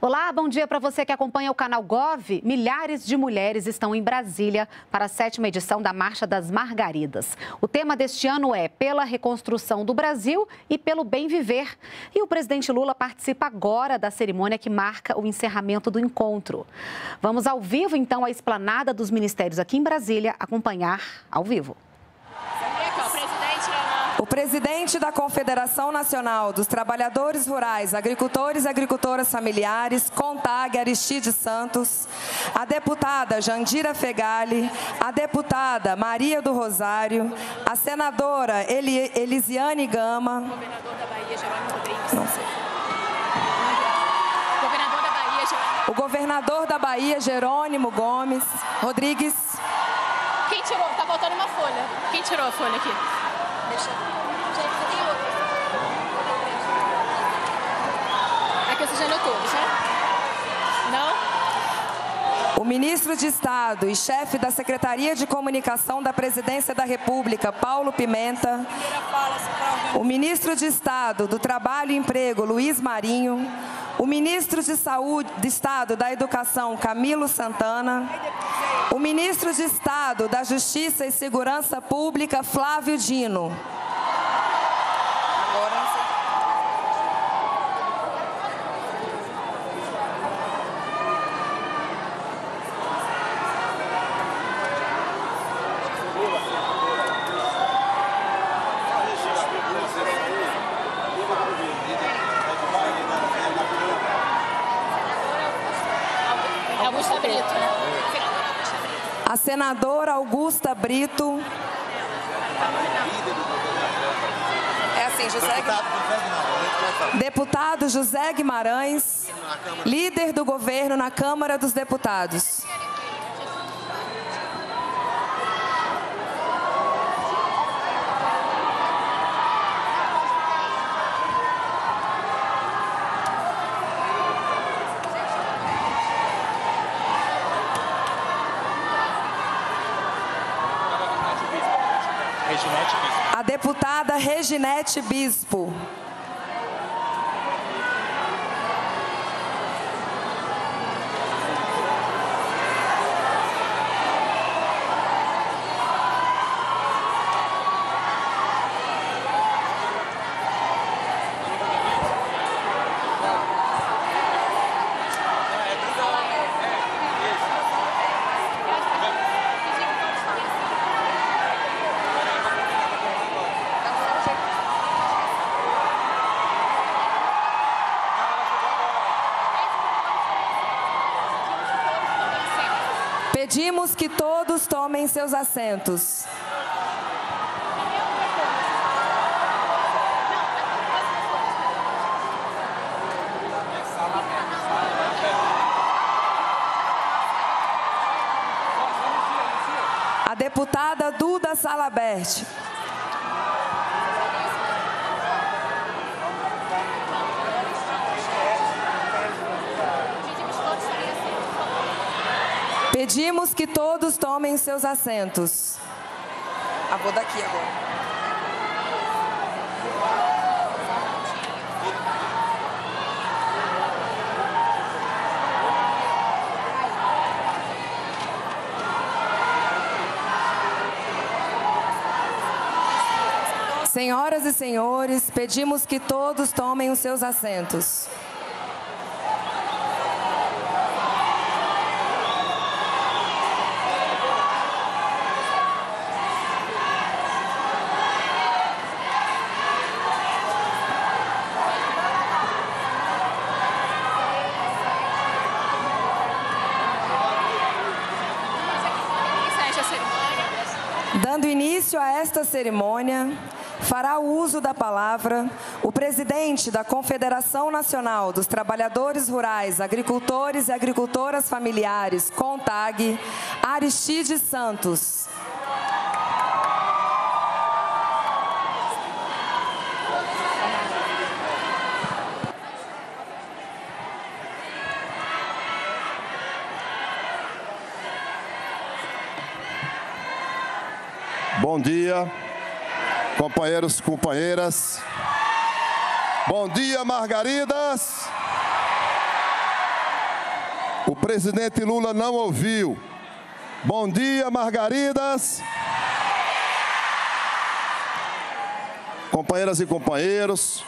Olá, bom dia para você que acompanha o canal Gov. Milhares de mulheres estão em Brasília para a 7ª edição da Marcha das Margaridas. O tema deste ano é Pela Reconstrução do Brasil e pelo Bem Viver. E o presidente Lula participa agora da cerimônia que marca o encerramento do encontro. Vamos ao vivo, então, à esplanada dos ministérios aqui em Brasília, acompanhar ao vivo. O presidente da Confederação Nacional dos Trabalhadores Rurais, Agricultores e Agricultoras Familiares, CONTAG, Aristides Santos, a deputada Jandira Fegali, a deputada Maria do Rosário, a senadora Elisiane Gama, o governador da Bahia, Jerônimo Gomes Rodrigues. Quem tirou? Tá faltando uma folha. Quem tirou a folha aqui? É que você já notou, já? Não? O ministro de Estado e chefe da Secretaria de Comunicação da Presidência da República, Paulo Pimenta. O ministro de Estado do Trabalho e Emprego, Luiz Marinho. O ministro de Saúde de Estado da Educação, Camilo Santana. O ministro de Estado da Justiça e Segurança Pública, Flávio Dino. A senadora Augusta Brito. É assim, José Guimarães. Deputado José Guimarães, líder do governo na Câmara dos Deputados. A deputada Reginete Bispo. Pedimos que todos tomem seus assentos. A deputada Duda Salabert. Pedimos que todos tomem seus assentos. Ah, vou daqui agora. Senhoras e senhores, pedimos que todos tomem os seus assentos. Dando início a esta cerimônia, fará uso da palavra o presidente da Confederação Nacional dos Trabalhadores Rurais, Agricultores e Agricultoras Familiares, CONTAG, Aristides Santos. Bom dia, companheiros e companheiras. Bom dia, Margaridas. O presidente Lula não ouviu. Bom dia, Margaridas. Companheiras e companheiros,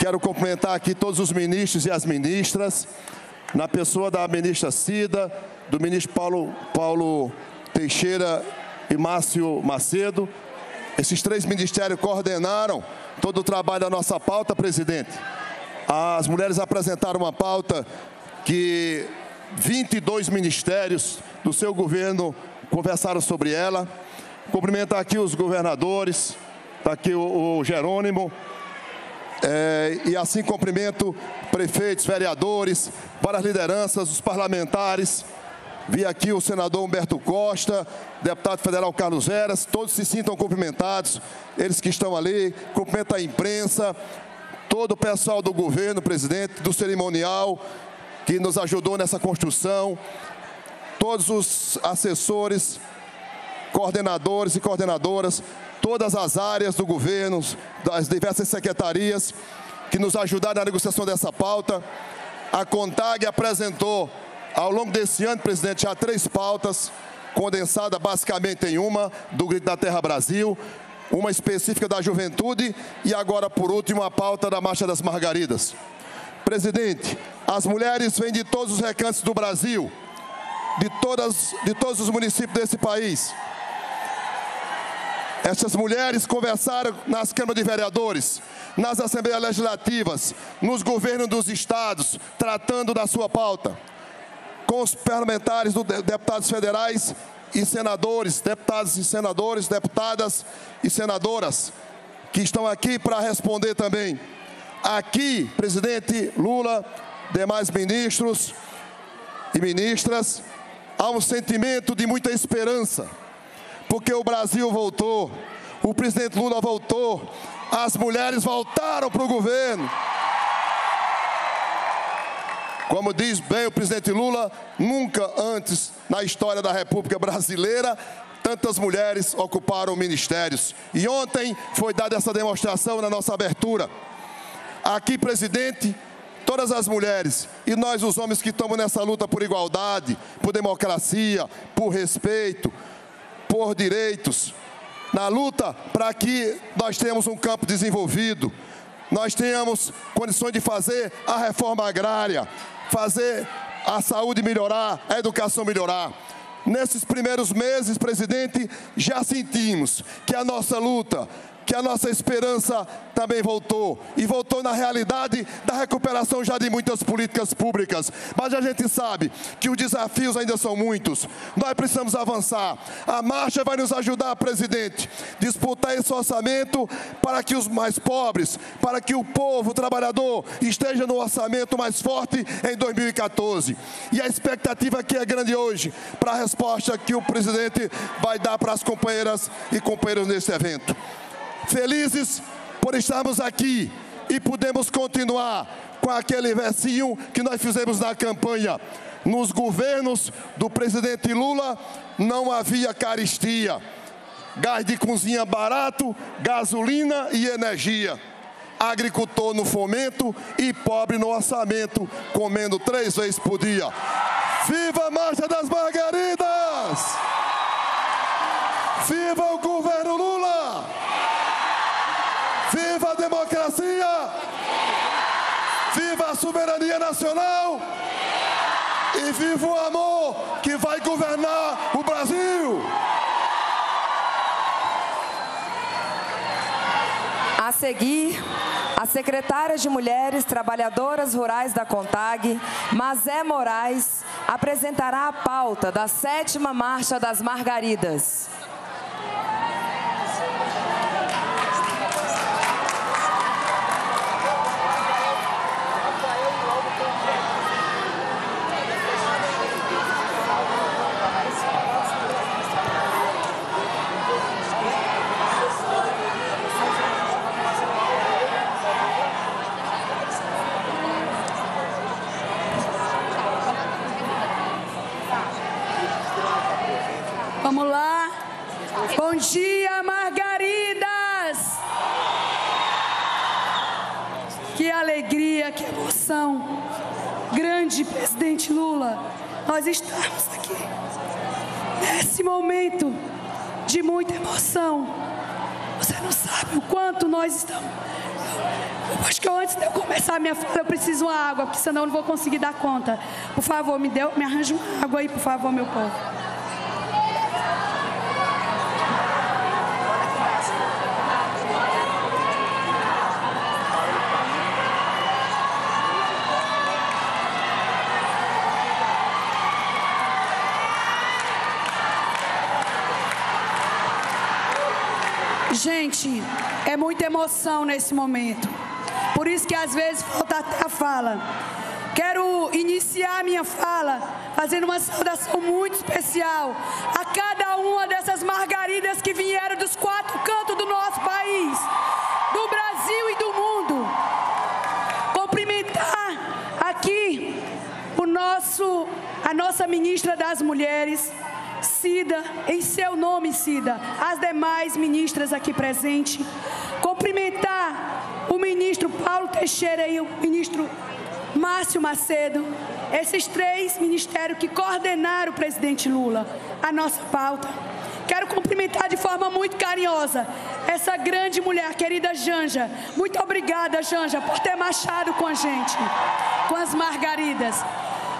quero cumprimentar aqui todos os ministros e as ministras, na pessoa da ministra Cida, do ministro Paulo Teixeira e Márcio Macedo. Esses três ministérios coordenaram todo o trabalho da nossa pauta, presidente. As mulheres apresentaram uma pauta que 22 ministérios do seu governo conversaram sobre ela. Cumprimentar aqui os governadores, está aqui o Jerônimo, e assim cumprimento prefeitos, vereadores, várias lideranças, os parlamentares. Vi aqui o senador Humberto Costa, deputado federal Carlos Heras, todos se sintam cumprimentados, eles que estão ali, cumprimento a imprensa, todo o pessoal do governo, presidente, do cerimonial, que nos ajudou nessa construção, todos os assessores, coordenadores e coordenadoras, todas as áreas do governo, das diversas secretarias, que nos ajudaram na negociação dessa pauta. A CONTAG apresentou, ao longo desse ano, presidente, já 3 pautas, condensada basicamente em uma, do Grito da Terra Brasil, uma específica da juventude e agora, por último, a pauta da Marcha das Margaridas. Presidente, as mulheres vêm de todos os recantos do Brasil, de todos os municípios desse país. Essas mulheres conversaram nas câmaras de vereadores, nas assembleias legislativas, nos governos dos estados, tratando da sua pauta. Com os parlamentares, deputados federais e senadores, deputados e senadores, deputadas e senadoras, que estão aqui para responder também. Aqui, presidente Lula, demais ministros e ministras, há um sentimento de muita esperança, porque o Brasil voltou, o presidente Lula voltou, as mulheres voltaram para o governo. Como diz bem o presidente Lula, nunca antes na história da República Brasileira tantas mulheres ocuparam ministérios. E ontem foi dada essa demonstração na nossa abertura. Aqui, presidente, todas as mulheres e nós, os homens que estamos nessa luta por igualdade, por democracia, por respeito, por direitos, na luta para que nós tenhamos um campo desenvolvido, nós tenhamos condições de fazer a reforma agrária, fazer a saúde melhorar, a educação melhorar. Nesses primeiros meses, presidente, já sentimos que a nossa luta, que a nossa esperança também voltou. E voltou na realidade da recuperação já de muitas políticas públicas. Mas a gente sabe que os desafios ainda são muitos. Nós precisamos avançar. A marcha vai nos ajudar, presidente, disputar esse orçamento para que os mais pobres, para que o povo, o trabalhador, esteja no orçamento mais forte em 2014. E a expectativa aqui é grande hoje para a resposta que o presidente vai dar para as companheiras e companheiros nesse evento. Felizes por estarmos aqui e podemos continuar com aquele versinho que nós fizemos na campanha. Nos governos do presidente Lula não havia caristia, gás de cozinha barato, gasolina e energia. Agricultor no fomento e pobre no orçamento, comendo 3 vezes por dia. Viva a Marcha das Margaridas! Viva o governo Lula! Viva a democracia! Viva a soberania nacional! E viva o amor que vai governar o Brasil! A seguir, a secretária de Mulheres Trabalhadoras Rurais da CONTAG, Mazé Moraes, apresentará a pauta da 7ª Marcha das Margaridas. Vamos lá. Bom dia, Margaridas! Que alegria, que emoção grande, presidente Lula, nós estamos aqui nesse momento de muita emoção. Você não sabe o quanto nós estamos... Acho que antes de eu começar a minha fala, eu preciso de uma água, porque senão eu não vou conseguir dar conta. Por favor, me arranja uma água aí, por favor, meu povo. Gente, é muita emoção nesse momento. Por isso que às vezes falta até a fala. Quero iniciar minha fala fazendo uma saudação muito especial a cada uma dessas margaridas que vieram dos quatro cantos do nosso país, do Brasil e do mundo. Cumprimentar aqui a nossa ministra das Mulheres, Cida, em seu nome, Cida, as demais ministras aqui presentes. Cumprimentar o ministro Paulo Teixeira e o ministro Márcio Macedo, esses três ministérios que coordenaram o presidente Lula, a nossa pauta. Quero cumprimentar de forma muito carinhosa essa grande mulher, querida Janja. Muito obrigada, Janja, por ter marchado com a gente, com as margaridas.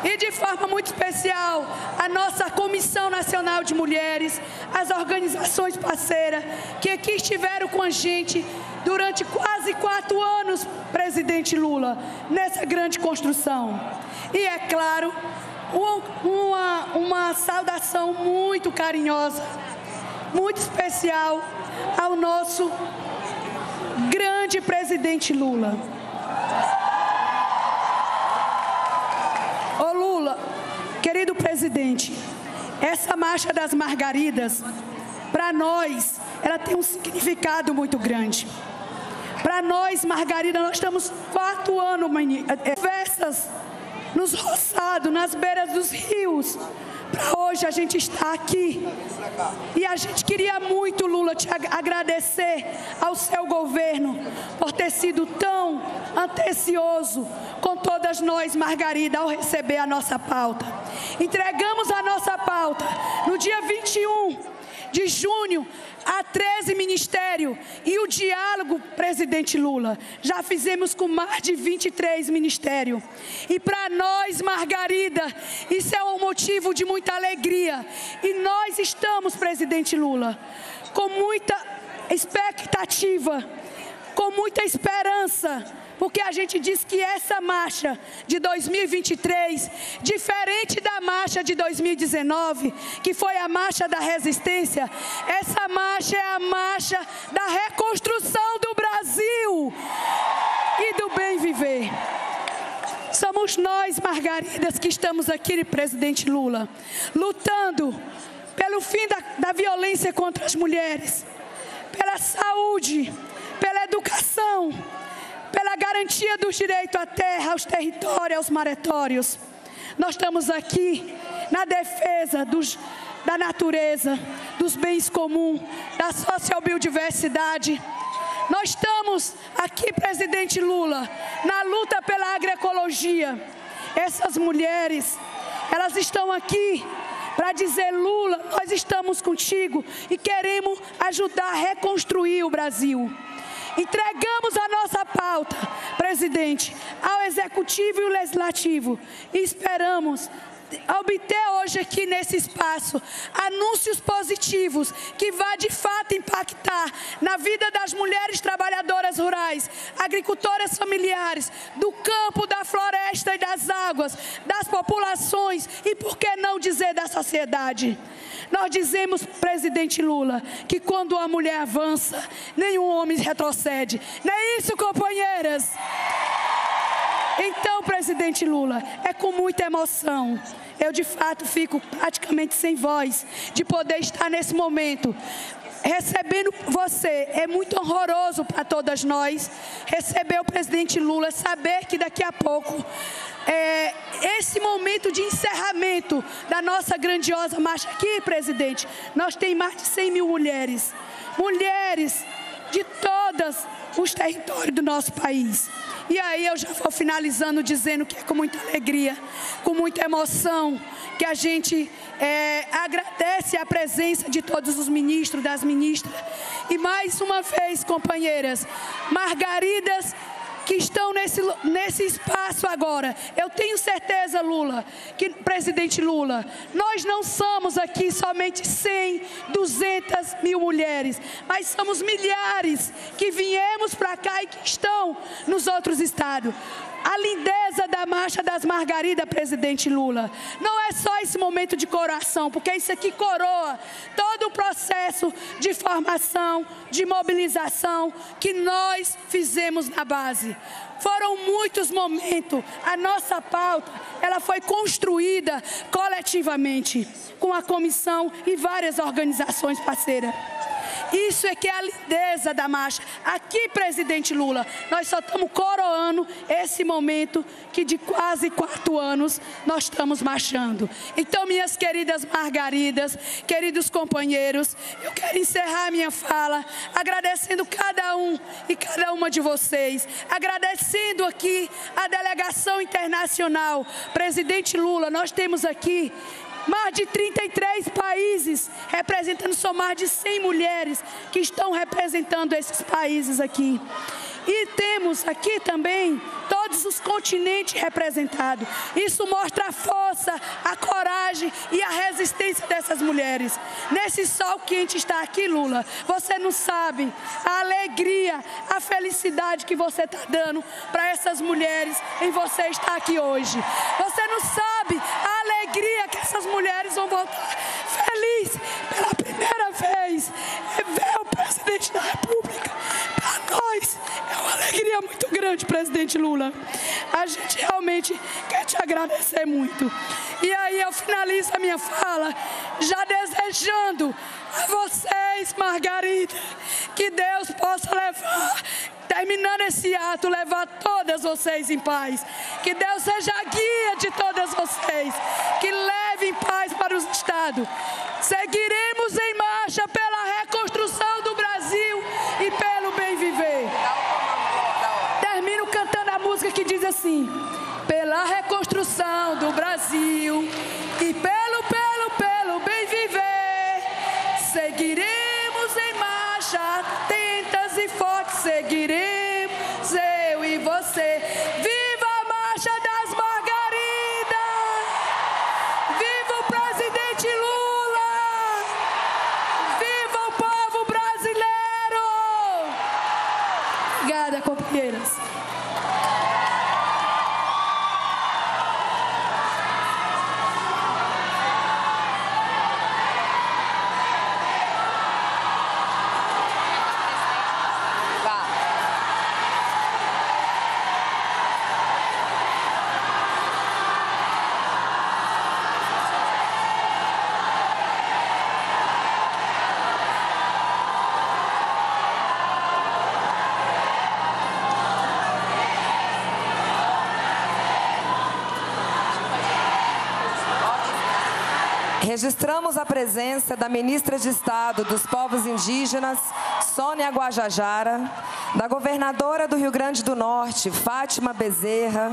E de forma muito especial, a nossa Comissão Nacional de Mulheres, as organizações parceiras, que aqui estiveram com a gente durante quase 4 anos, presidente Lula, nessa grande construção. E é claro, uma saudação muito carinhosa, muito especial ao nosso grande presidente Lula. Ô Lula, querido presidente, essa marcha das margaridas, para nós, ela tem um significado muito grande. Para nós, Margarida, nós estamos 4 anos, festas nos roçados, nas beiras dos rios. Para hoje a gente está aqui. E a gente queria muito, Lula, te agradecer ao seu governo por ter sido tão atencioso com todas nós, Margarida, ao receber a nossa pauta. Entregamos a nossa pauta no dia 21 de junho a 13 ministérios e o diálogo, presidente Lula, já fizemos com mais de 23 ministérios. E para nós, Margarida, isso é um motivo de muita alegria. E nós estamos, presidente Lula, com muita expectativa, com muita esperança, porque a gente diz que essa marcha de 2023, diferente da marcha de 2019, que foi a marcha da resistência, essa marcha é a marcha da reconstrução do Brasil e do bem viver. Somos nós, Margaridas, que estamos aqui, presidente Lula, lutando pelo fim da violência contra as mulheres, pela saúde, pela educação, pela garantia dos direitos à terra, aos territórios, aos maratórios. Nós estamos aqui na defesa da natureza, dos bens comuns, da sociobiodiversidade. Nós estamos aqui, presidente Lula, na luta pela agroecologia. Essas mulheres, elas estão aqui para dizer: Lula, nós estamos contigo e queremos ajudar a reconstruir o Brasil. Entregamos a nossa pauta, presidente, ao Executivo e ao Legislativo e esperamos obter hoje aqui nesse espaço anúncios positivos que vá de fato impactar na vida das mulheres trabalhadoras rurais, agricultoras familiares, do campo, da floresta e das águas, das populações e, por que não dizer, da sociedade. Nós dizemos, presidente Lula, que quando uma mulher avança, nenhum homem retrocede. Não é isso, companheiras? Então, presidente Lula, é com muita emoção. Eu, de fato, fico praticamente sem voz de poder estar nesse momento. Recebendo você, é muito honroso para todas nós receber o presidente Lula, saber que daqui a pouco esse momento de encerramento da nossa grandiosa marcha aqui, presidente, nós temos mais de 100 mil mulheres, mulheres de todos os territórios do nosso país. E aí eu já vou finalizando dizendo que é com muita alegria, com muita emoção, que a gente agradece a presença de todos os ministros, das ministras. E mais uma vez, companheiras, Margaridas, que estão nesse espaço agora. Eu tenho certeza, Lula, que, presidente Lula, nós não somos aqui somente 100, 200 mil mulheres, mas somos milhares que viemos para cá e que estão nos outros estados. A lindeza da Marcha das Margaridas, presidente Lula, não é só esse momento de coração, porque isso aqui coroa todo o processo de formação, de mobilização que nós fizemos na base. Foram muitos momentos, a nossa pauta, ela foi construída coletivamente com a comissão e várias organizações parceiras. Isso é que é a lindeza da marcha. Aqui, presidente Lula, nós só estamos coroando esse momento que de quase 4 anos nós estamos marchando. Então, minhas queridas Margaridas, queridos companheiros, eu quero encerrar minha fala agradecendo cada um e cada uma de vocês, agradecendo aqui a delegação internacional. Presidente Lula, nós temos aqui mais de 33 países, representando só mais de 100 mulheres que estão representando esses países aqui. E temos aqui também todos os continentes representados. Isso mostra a força, a coragem e a resistência dessas mulheres. Nesse sol quente está aqui, Lula, você não sabe a alegria, a felicidade que você está dando para essas mulheres em você estar aqui hoje. Você não sabe a alegria que essas mulheres vão voltar feliz pela primeira vez. Ver o presidente da República, para nós, é uma alegria muito grande, presidente Lula. A gente realmente quer te agradecer muito. E aí eu finalizo a minha fala já desejando a vocês, Margarida, que Deus possa levar, terminando esse ato, levar todas vocês em paz. Que Deus seja a guia de todas vocês, que leve em paz para os estados. Seguiremos em marcha pela reconstrução do Brasil e pelo bem viver. Termino cantando a música que diz assim: pela reconstrução do Brasil e pelo bem viver, seguiremos em marcha, atentas e fortes, seguiremos eu e você. Viva a Marcha das Margaridas! Viva o presidente Lula! Viva o povo brasileiro! Obrigada, companheiras. Registramos a presença da ministra de Estado dos Povos Indígenas, Sônia Guajajara, da governadora do Rio Grande do Norte, Fátima Bezerra,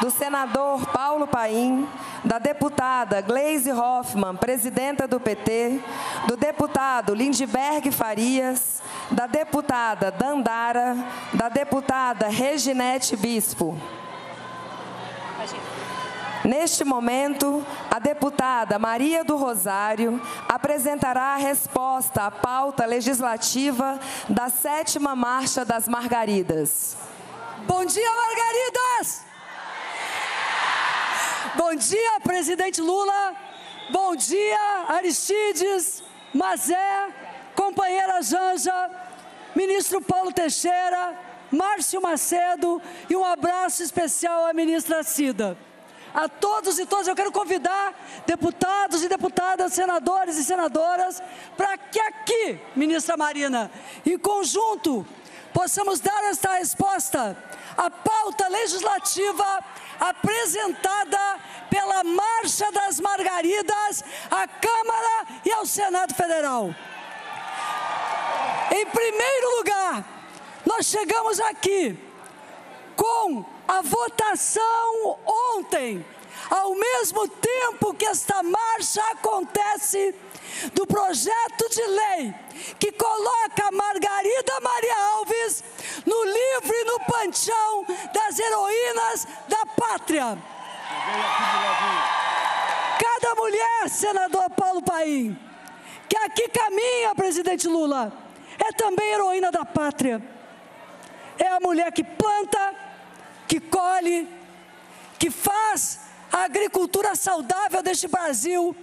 do senador Paulo Paim, da deputada Gleisi Hoffmann, presidenta do PT, do deputado Lindbergh Farias, da deputada Dandara, da deputada Reginete Bispo. Neste momento, a deputada Maria do Rosário apresentará a resposta à pauta legislativa da 7ª Marcha das Margaridas. Bom dia, Margaridas! Bom dia, presidente Lula! Bom dia, Aristides, Mazé, companheira Janja, ministro Paulo Teixeira, Márcio Macedo e um abraço especial à ministra Cida. A todos e todas, eu quero convidar deputados e deputadas, senadores e senadoras, para que aqui, ministra Marina, em conjunto, possamos dar esta resposta à pauta legislativa apresentada pela Marcha das Margaridas à Câmara e ao Senado Federal. Em primeiro lugar, nós chegamos aqui com a votação ontem, ao mesmo tempo que esta marcha acontece do projeto de lei que coloca Margarida Maria Alves no livro e no panteão das heroínas da pátria. Cada mulher, senador Paulo Paim, que aqui caminha, presidente Lula, é também heroína da pátria. É a mulher que planta, que colhe, que faz a agricultura saudável deste Brasil,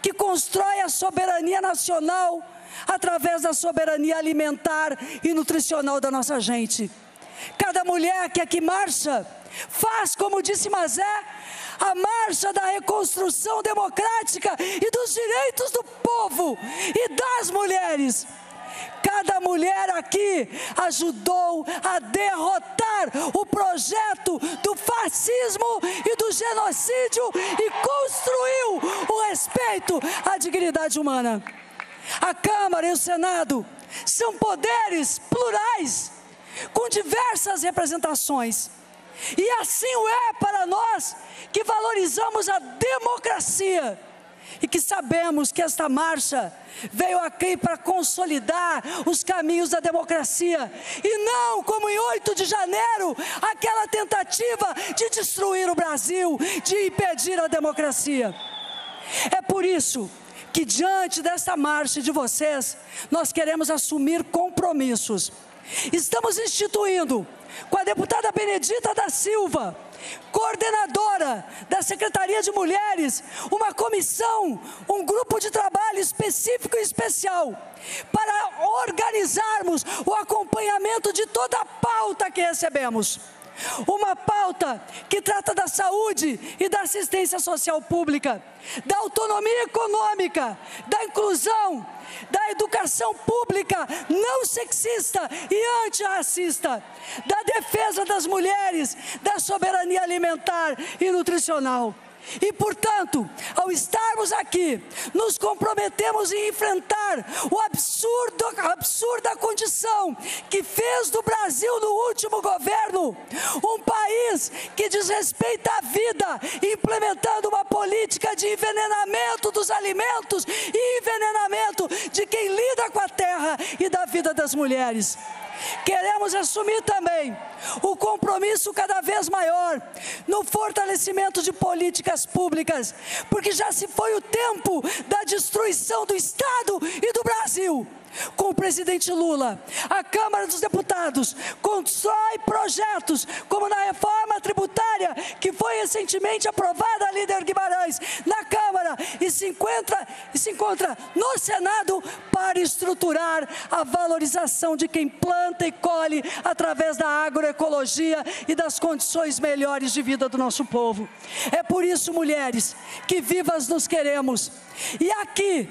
que constrói a soberania nacional através da soberania alimentar e nutricional da nossa gente. Cada mulher que aqui marcha faz, como disse Mazé, a marcha da reconstrução democrática e dos direitos do povo e das mulheres. Cada mulher aqui ajudou a derrotar o projeto do fascismo e do genocídio e construiu o respeito à dignidade humana. A Câmara e o Senado são poderes plurais, com diversas representações. E assim o é para nós que valorizamos a democracia e que sabemos que esta marcha veio aqui para consolidar os caminhos da democracia e não, como em 8 de janeiro, aquela tentativa de destruir o Brasil, de impedir a democracia. É por isso que, diante desta marcha de vocês, nós queremos assumir compromissos. Estamos instituindo, com a deputada Benedita da Silva, coordenadora da Secretaria de Mulheres, uma comissão, um grupo de trabalho específico e especial para organizarmos o acompanhamento de toda a pauta que recebemos. Uma pauta que trata da saúde e da assistência social pública, da autonomia econômica, da inclusão, da educação pública não sexista e antirracista, da defesa das mulheres, da soberania alimentar e nutricional. E, portanto, ao estarmos aqui, nos comprometemos em enfrentar o absurda condição que fez do Brasil no último governo um país que desrespeita a vida, implementando uma política de envenenamento dos alimentos e envenenamento de quem lida com a terra e da vida das mulheres. Queremos assumir também o compromisso cada vez maior no fortalecimento de políticas públicas, porque já se foi o tempo da destruição do Estado e do Brasil. Com o presidente Lula, a Câmara dos Deputados constrói projetos, como na reforma tributária, que foi recentemente aprovada, líder Guimarães, na Câmara, e se encontra no Senado para estruturar a valorização de quem planta e colhe através da agroecologia e das condições melhores de vida do nosso povo. É por isso, mulheres, que vivas nos queremos. E aqui,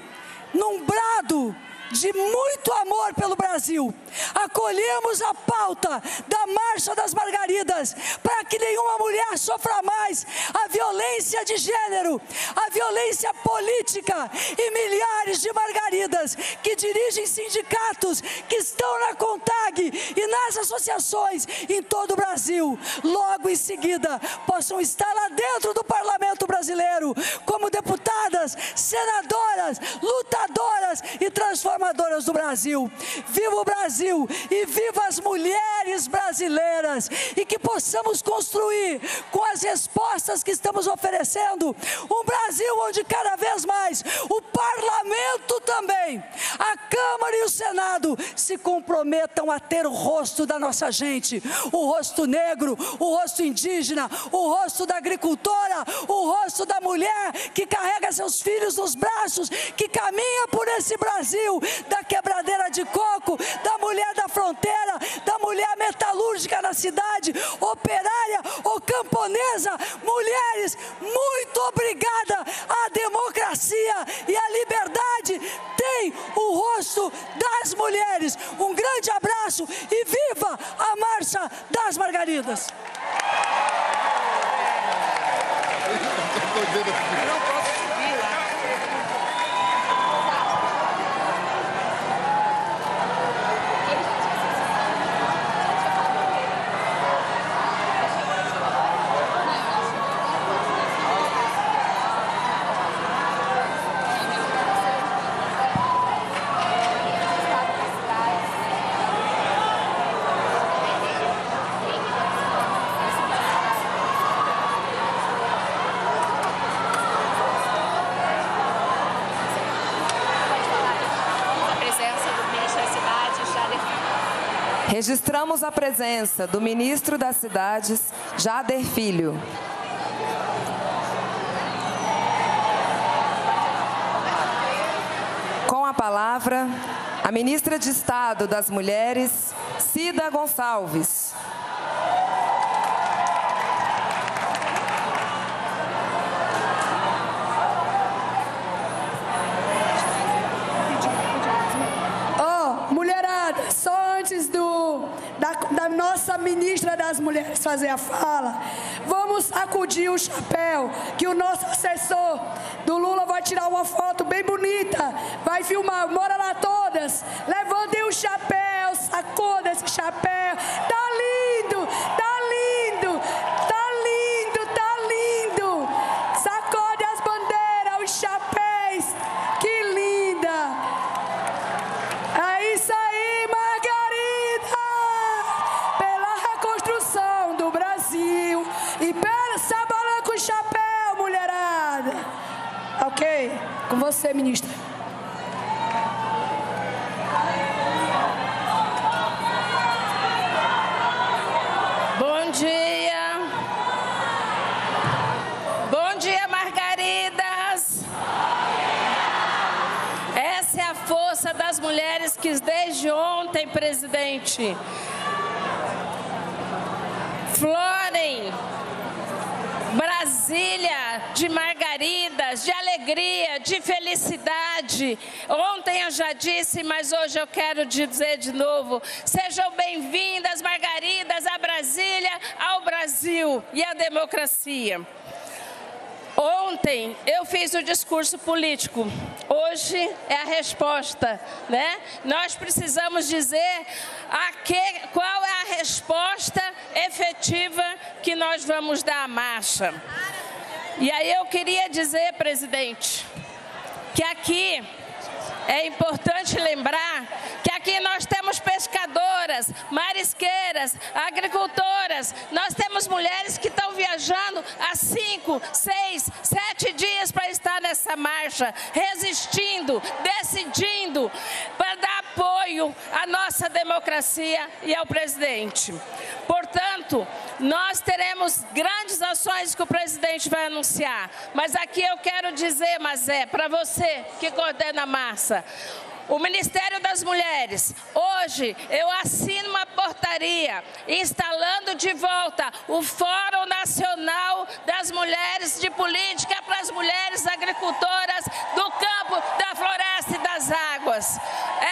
num brado de muito amor pelo Brasil, acolhemos a pauta da Marcha das Margaridas para que nenhuma mulher sofra mais a violência de gênero, a violência política e milhares de margaridas que dirigem sindicatos que estão na CONTAG e nas associações em todo o Brasil, logo em seguida possam estar lá dentro do Parlamento brasileiro como deputadas, senadoras, lutadoras e transformadoras do Brasil. Viva o Brasil e viva as mulheres brasileiras, e que possamos construir, com as respostas que estamos oferecendo, um Brasil onde cada vez mais o Parlamento também, a Câmara e o Senado se comprometam a ter o rosto da nossa gente, o rosto negro, o rosto indígena, o rosto da agricultora, o rosto da mulher que carrega seus filhos nos braços, que caminha por esse Brasil, da quebradeira de coco, da mulher da fronteira, da mulher metalúrgica na cidade, operária ou camponesa. Mulheres, muito obrigada. A democracia e a liberdade têm o rosto das mulheres. Um grande abraço e viva a Marcha das Margaridas. Registramos a presença do ministro das Cidades, Jader Filho. Com a palavra, a ministra de Estado das Mulheres, Cida Gonçalves. Da nossa ministra das Mulheres fazer a fala, vamos sacudir o chapéu, que o nosso assessor do Lula vai tirar uma foto bem bonita, vai filmar, bora lá todas, levantem o chapéu, sacuda esse chapéu, tá lindo, tá lindo, tá lindo, tá lindo, sacode as bandeiras, os chapéus, que linda, é isso aí, Margarida, pela reconstrução do Brasil e pela sabalã com o chapéu, mulherada, ok? Com você, ministra. Das mulheres que desde ontem, presidente, florem Brasília de margaridas, de alegria, de felicidade. Ontem eu já disse, mas hoje eu quero dizer de novo, sejam bem-vindas, margaridas, a Brasília, ao Brasil e à democracia. Ontem eu fiz o discurso político, hoje é a resposta, né? Nós precisamos dizer qual é a resposta efetiva que nós vamos dar à marcha. E aí eu queria dizer, presidente, que aqui é importante lembrar que aqui nós temos pescadoras, marisqueiras, agricultoras, nós temos mulheres que estão viajando há 5, 6, 7 dias para estar nessa marcha, resistindo, decidindo, para dar apoio à nossa democracia e ao presidente. Portanto, nós teremos grandes ações que o presidente vai anunciar, mas aqui eu quero dizer, Mazé, para você que coordena a massa, o Ministério das Mulheres, hoje eu assino uma portaria instalando de volta o Fórum Nacional das Mulheres de Política para as Mulheres Agricultoras do Campo, da Floresta e das Águas.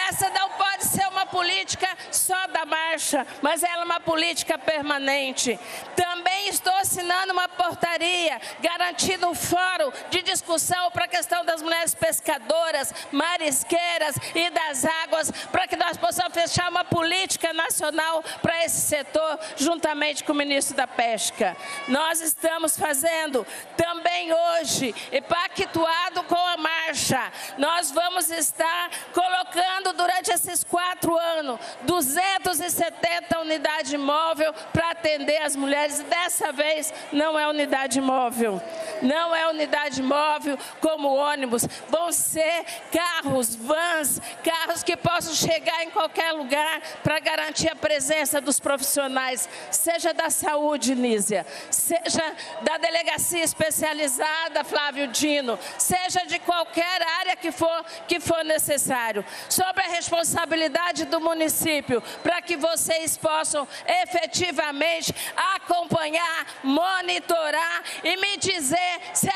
Essa não pode ser uma política só da marcha, mas ela é uma política permanente. Também estou assinando uma portaria garantindo um fórum de discussão para a questão das mulheres pescadoras, marisqueiras e das águas, para que nós possamos fechar uma política nacional para esse setor, juntamente com o ministro da Pesca. Nós estamos fazendo também hoje, e pactuado com a marcha, nós vamos estar colocando durante esses 4 anos 270 unidades móvel para atender as mulheres. Dessa vez não é unidade móvel, não é unidade móvel como ônibus, vão ser carros, vans, carros que possam chegar em qualquer lugar para garantir a presença dos profissionais, seja da saúde, Nízia, seja da delegacia especializada, Flávio Dino, seja de qualquer área que for necessário, sobre a responsabilidade do município, para que vocês possam efetivamente acompanhar, monitorar e me dizer se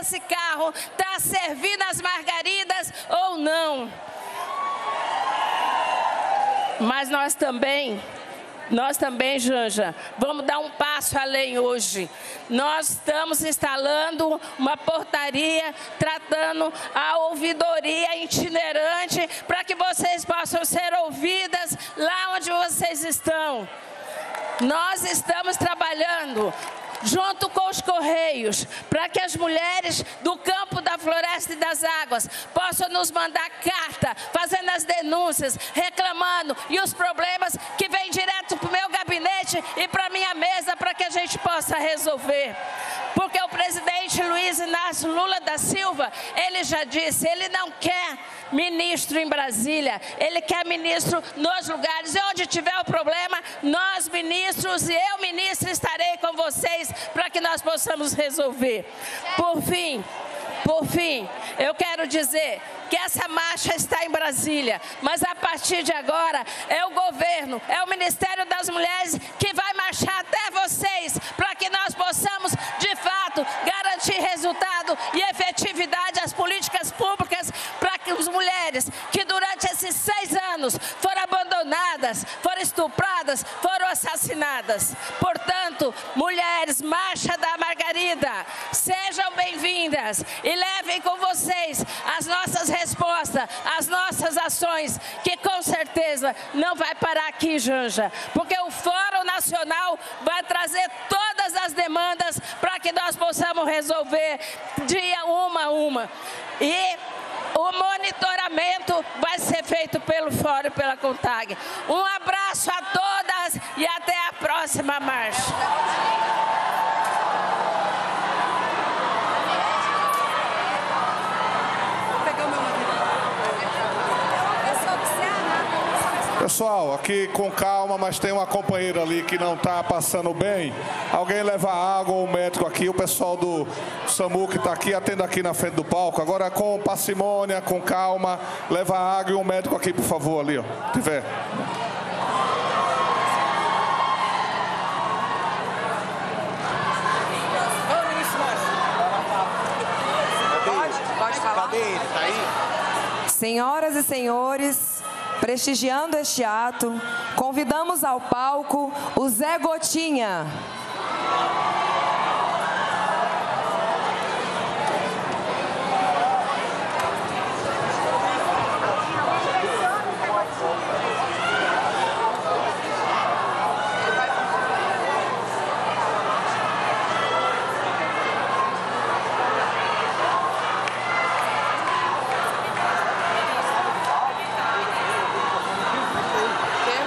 esse carro está servindo as margaridas ou não. Mas nós também, Janja, vamos dar um passo além hoje. Nós estamos instalando uma portaria tratando a ouvidoria itinerante para que vocês possam ser ouvidas lá onde vocês estão. Nós estamos trabalhando junto com os Correios, para que as mulheres do campo, da floresta e das águas possam nos mandar carta, fazendo as denúncias, reclamando, e os problemas que vêm direto para o meu gabinete e para a minha mesa, para que a gente possa resolver. porque o presidente Luiz Inácio Lula da Silva, ele já disse, ele não quer ministro em Brasília, ele quer ministro nos lugares, e onde tiver o problema, nós ministros e eu ministro estarei com vocês para que nós possamos resolver. Por fim, eu quero dizer que essa marcha está em Brasília, mas a partir de agora é o governo, é o Ministério das Mulheres que vai marchar até vocês para que nós possamos, de fato, garantir resultado e efetividade às políticas públicas para que as mulheres que durante esses 6 anos foram abandonadas, foram estupradas, foram assassinadas. Portanto, mulheres, Marcha da Margarida, sejam bem-vindas e levem com vocês as nossas respostas, as nossas ações, que com certeza não vai parar aqui, Janja, porque o Fórum Nacional vai trazer todas as demandas para que nós possamos resolver dia uma a uma. E o monitoramento vai ser feito pelo Fórum e pela CONTAG. Um abraço a todas e até a próxima marcha. Pessoal, aqui com calma, mas tem uma companheira ali que não está passando bem. Alguém leva água, um médico aqui, o pessoal do SAMU que está aqui, atenda aqui na frente do palco. Agora com parcimônia, com calma, leva água e um médico aqui, por favor, ali, ó, se tiver. Senhoras e senhores, prestigiando este ato, convidamos ao palco o Zé Gotinha.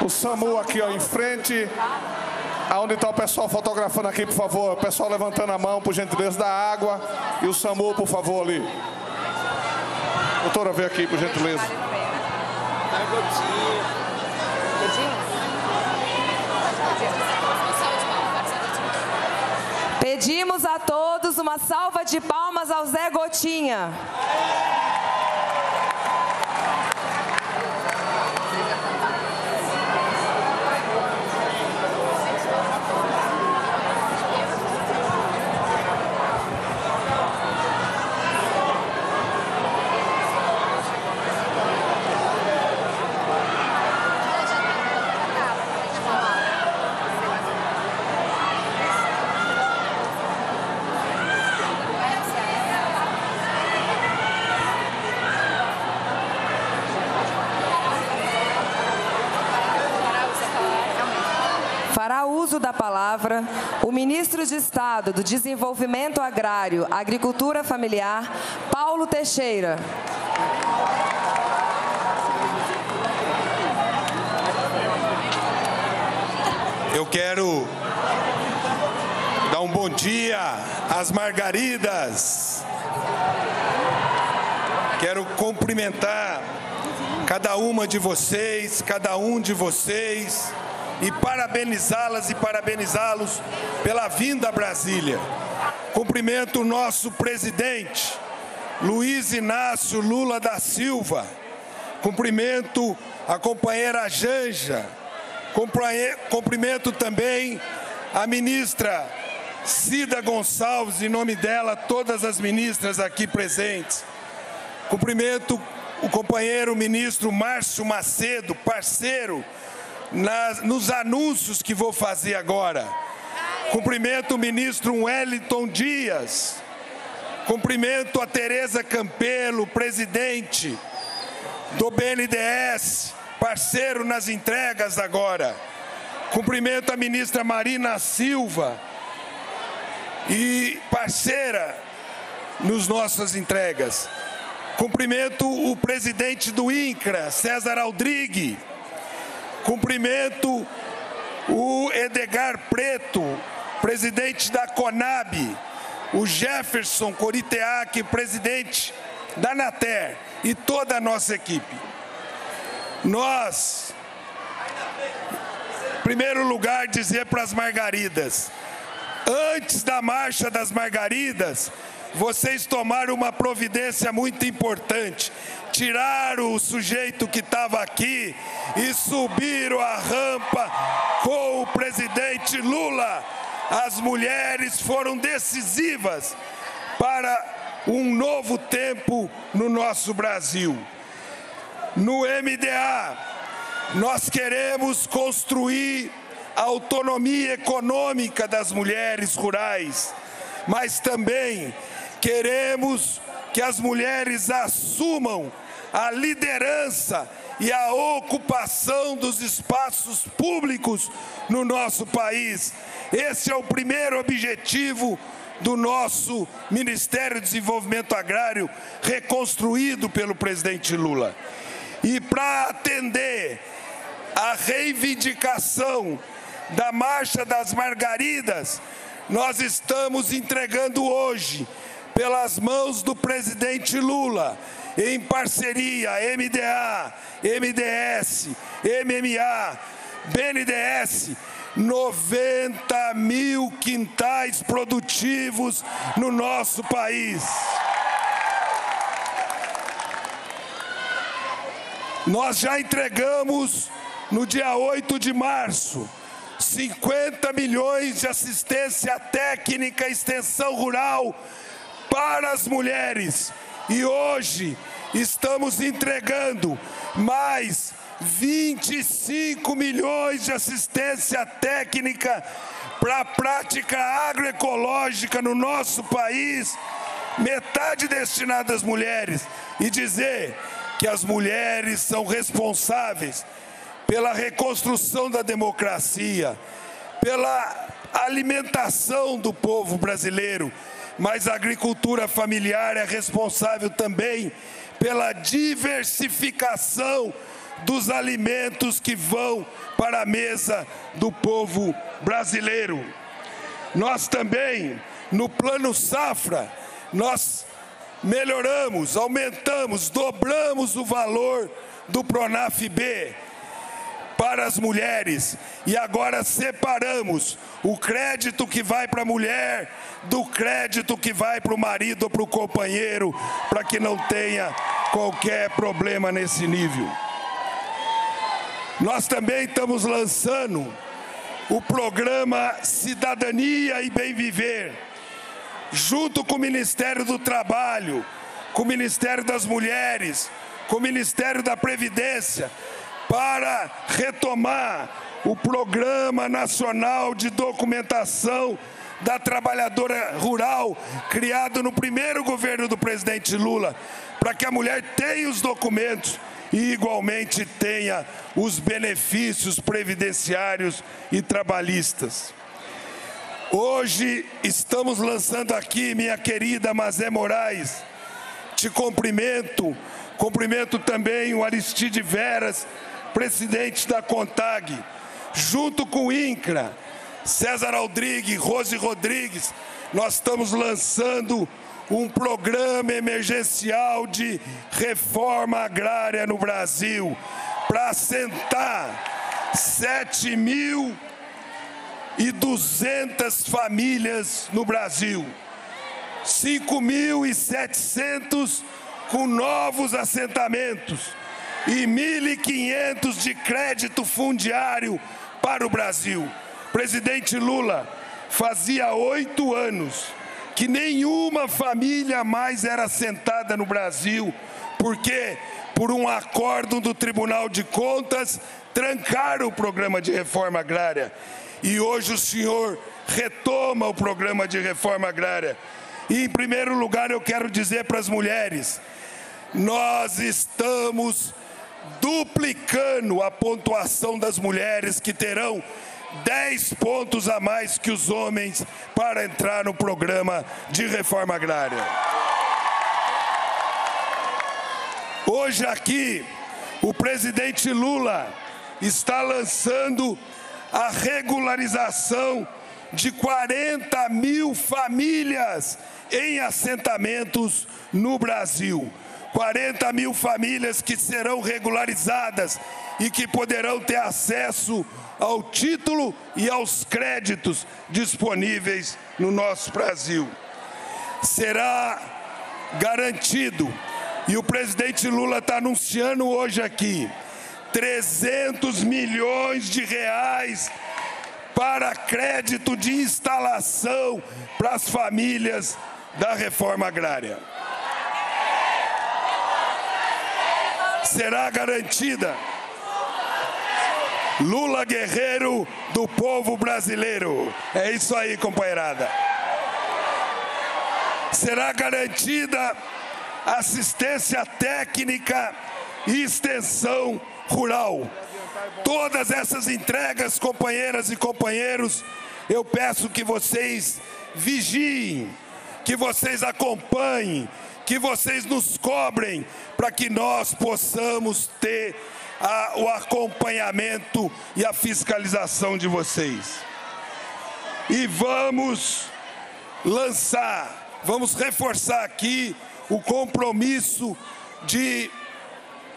O SAMU aqui, ó, em frente, aonde está o pessoal fotografando aqui, por favor. O pessoal levantando a mão, por gentileza, da água. E o SAMU, por favor, ali. Doutora, vem aqui, por gentileza. Pedimos a todos uma salva de palmas ao Zé Gotinha. Fará uso da palavra o ministro de Estado do Desenvolvimento Agrário, Agricultura Familiar, Paulo Teixeira. Eu quero dar um bom dia às margaridas. Quero cumprimentar cada uma de vocês, cada um de vocês, e parabenizá-las e parabenizá-los pela vinda a Brasília. Cumprimento o nosso presidente, Luiz Inácio Lula da Silva. Cumprimento a companheira Janja. Cumprimento também a ministra Cida Gonçalves, em nome dela, todas as ministras aqui presentes. Cumprimento o companheiro ministro Márcio Macedo, parceiro, nos anúncios que vou fazer agora. Cumprimento o ministro Wellington Dias. Cumprimento a Tereza Campelo, presidente do BNDES, parceiro nas entregas agora. Cumprimento a ministra Marina Silva, e parceira nas nossas entregas. Cumprimento o presidente do INCRA, César Aldrigue. Cumprimento o Edgar Preto, presidente da CONAB, o Jefferson Coriteac, presidente da ANATER, e toda a nossa equipe. Nós, em primeiro lugar, dizer para as Margaridas, antes da Marcha das Margaridas, vocês tomaram uma providência muito importante. Tiraram o sujeito que estava aqui e subiram a rampa com o presidente Lula. As mulheres foram decisivas para um novo tempo no nosso Brasil. No MDA, nós queremos construir a autonomia econômica das mulheres rurais, mas também queremos que as mulheres assumam a liderança e a ocupação dos espaços públicos no nosso país. Esse é o primeiro objetivo do nosso Ministério do Desenvolvimento Agrário, reconstruído pelo presidente Lula. E para atender à reivindicação da Marcha das Margaridas, nós estamos entregando hoje, pelas mãos do presidente Lula, em parceria MDA, MDS, MMA, BNDES, 90 mil quintais produtivos no nosso país. Nós já entregamos, no dia 8 de março, 50 milhões de assistência técnica e extensão rural para as mulheres. E hoje estamos entregando mais 25 milhões de assistência técnica para a prática agroecológica no nosso país, metade destinada às mulheres. E dizer que as mulheres são responsáveis pela reconstrução da democracia, pela alimentação do povo brasileiro, mas a agricultura familiar é responsável também pela diversificação dos alimentos que vão para a mesa do povo brasileiro. Nós também, no Plano Safra, nós melhoramos, aumentamos, dobramos o valor do Pronaf-B para as mulheres, e agora separamos o crédito que vai para a mulher do crédito que vai para o marido ou para o companheiro, para que não tenha qualquer problema nesse nível. Nós também estamos lançando o programa Cidadania e Bem Viver, junto com o Ministério do Trabalho, com o Ministério das Mulheres, com o Ministério da Previdência, para retomar o Programa Nacional de Documentação da Trabalhadora Rural, criado no primeiro governo do presidente Lula, para que a mulher tenha os documentos e igualmente tenha os benefícios previdenciários e trabalhistas. Hoje estamos lançando aqui, minha querida Mazé Moraes, te cumprimento, cumprimento também o Aristide Veras, presidente da CONTAG, junto com o INCRA, César Aldrigue, Rose Rodrigues, nós estamos lançando um programa emergencial de reforma agrária no Brasil, para assentar 7.200 famílias no Brasil, 5.700 com novos assentamentos, e 1.500 de crédito fundiário para o Brasil. Presidente Lula, fazia 8 anos que nenhuma família mais era assentada no Brasil, porque, por um acordo do Tribunal de Contas, trancaram o programa de reforma agrária. E hoje o senhor retoma o programa de reforma agrária. E, em primeiro lugar, eu quero dizer para as mulheres, nós estamos duplicando a pontuação das mulheres, que terão 10 pontos a mais que os homens para entrar no programa de reforma agrária. Hoje aqui, o presidente Lula está lançando a regularização de 40 mil famílias em assentamentos no Brasil. 40 mil famílias que serão regularizadas e que poderão ter acesso ao título e aos créditos disponíveis no nosso Brasil. Será garantido, e o presidente Lula está anunciando hoje aqui, 300 milhões de reais para crédito de instalação para as famílias da reforma agrária. Será garantida Lula guerreiro do povo brasileiro. É isso aí, companheirada. Será garantida assistência técnica e extensão rural. Todas essas entregas, companheiras e companheiros, eu peço que vocês vigiem, que vocês acompanhem, que vocês nos cobrem, para que nós possamos ter o acompanhamento e a fiscalização de vocês. E vamos lançar, vamos reforçar aqui o compromisso de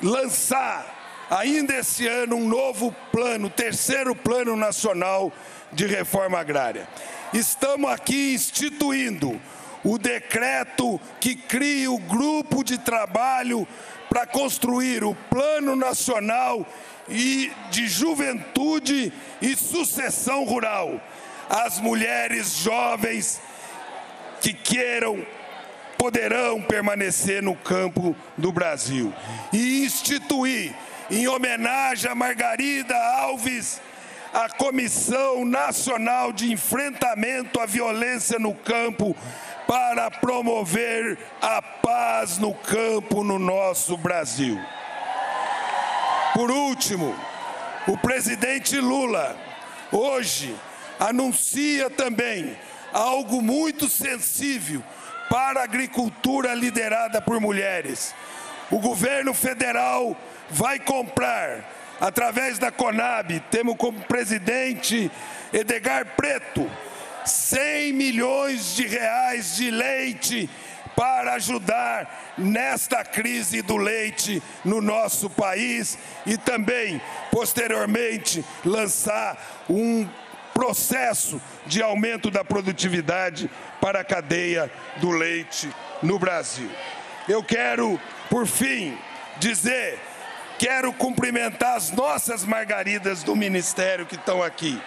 lançar ainda esse ano um novo plano, terceiro Plano Nacional de Reforma Agrária. Estamos aqui instituindo o decreto que cria o grupo de trabalho para construir o Plano Nacional de Juventude e Sucessão Rural. As mulheres jovens que queiram, poderão permanecer no campo do Brasil. E instituir, em homenagem a Margarida Alves, a Comissão Nacional de Enfrentamento à Violência no Campo, para promover a paz no campo no nosso Brasil. Por último, o presidente Lula hoje anuncia também algo muito sensível para a agricultura liderada por mulheres. O governo federal vai comprar, através da Conab, temos como presidente Edgar Preto, 100 milhões de reais de leite para ajudar nesta crise do leite no nosso país e também, posteriormente, lançar um processo de aumento da produtividade para a cadeia do leite no Brasil. Eu quero, por fim, dizer, quero cumprimentar as nossas margaridas do Ministério que estão aqui.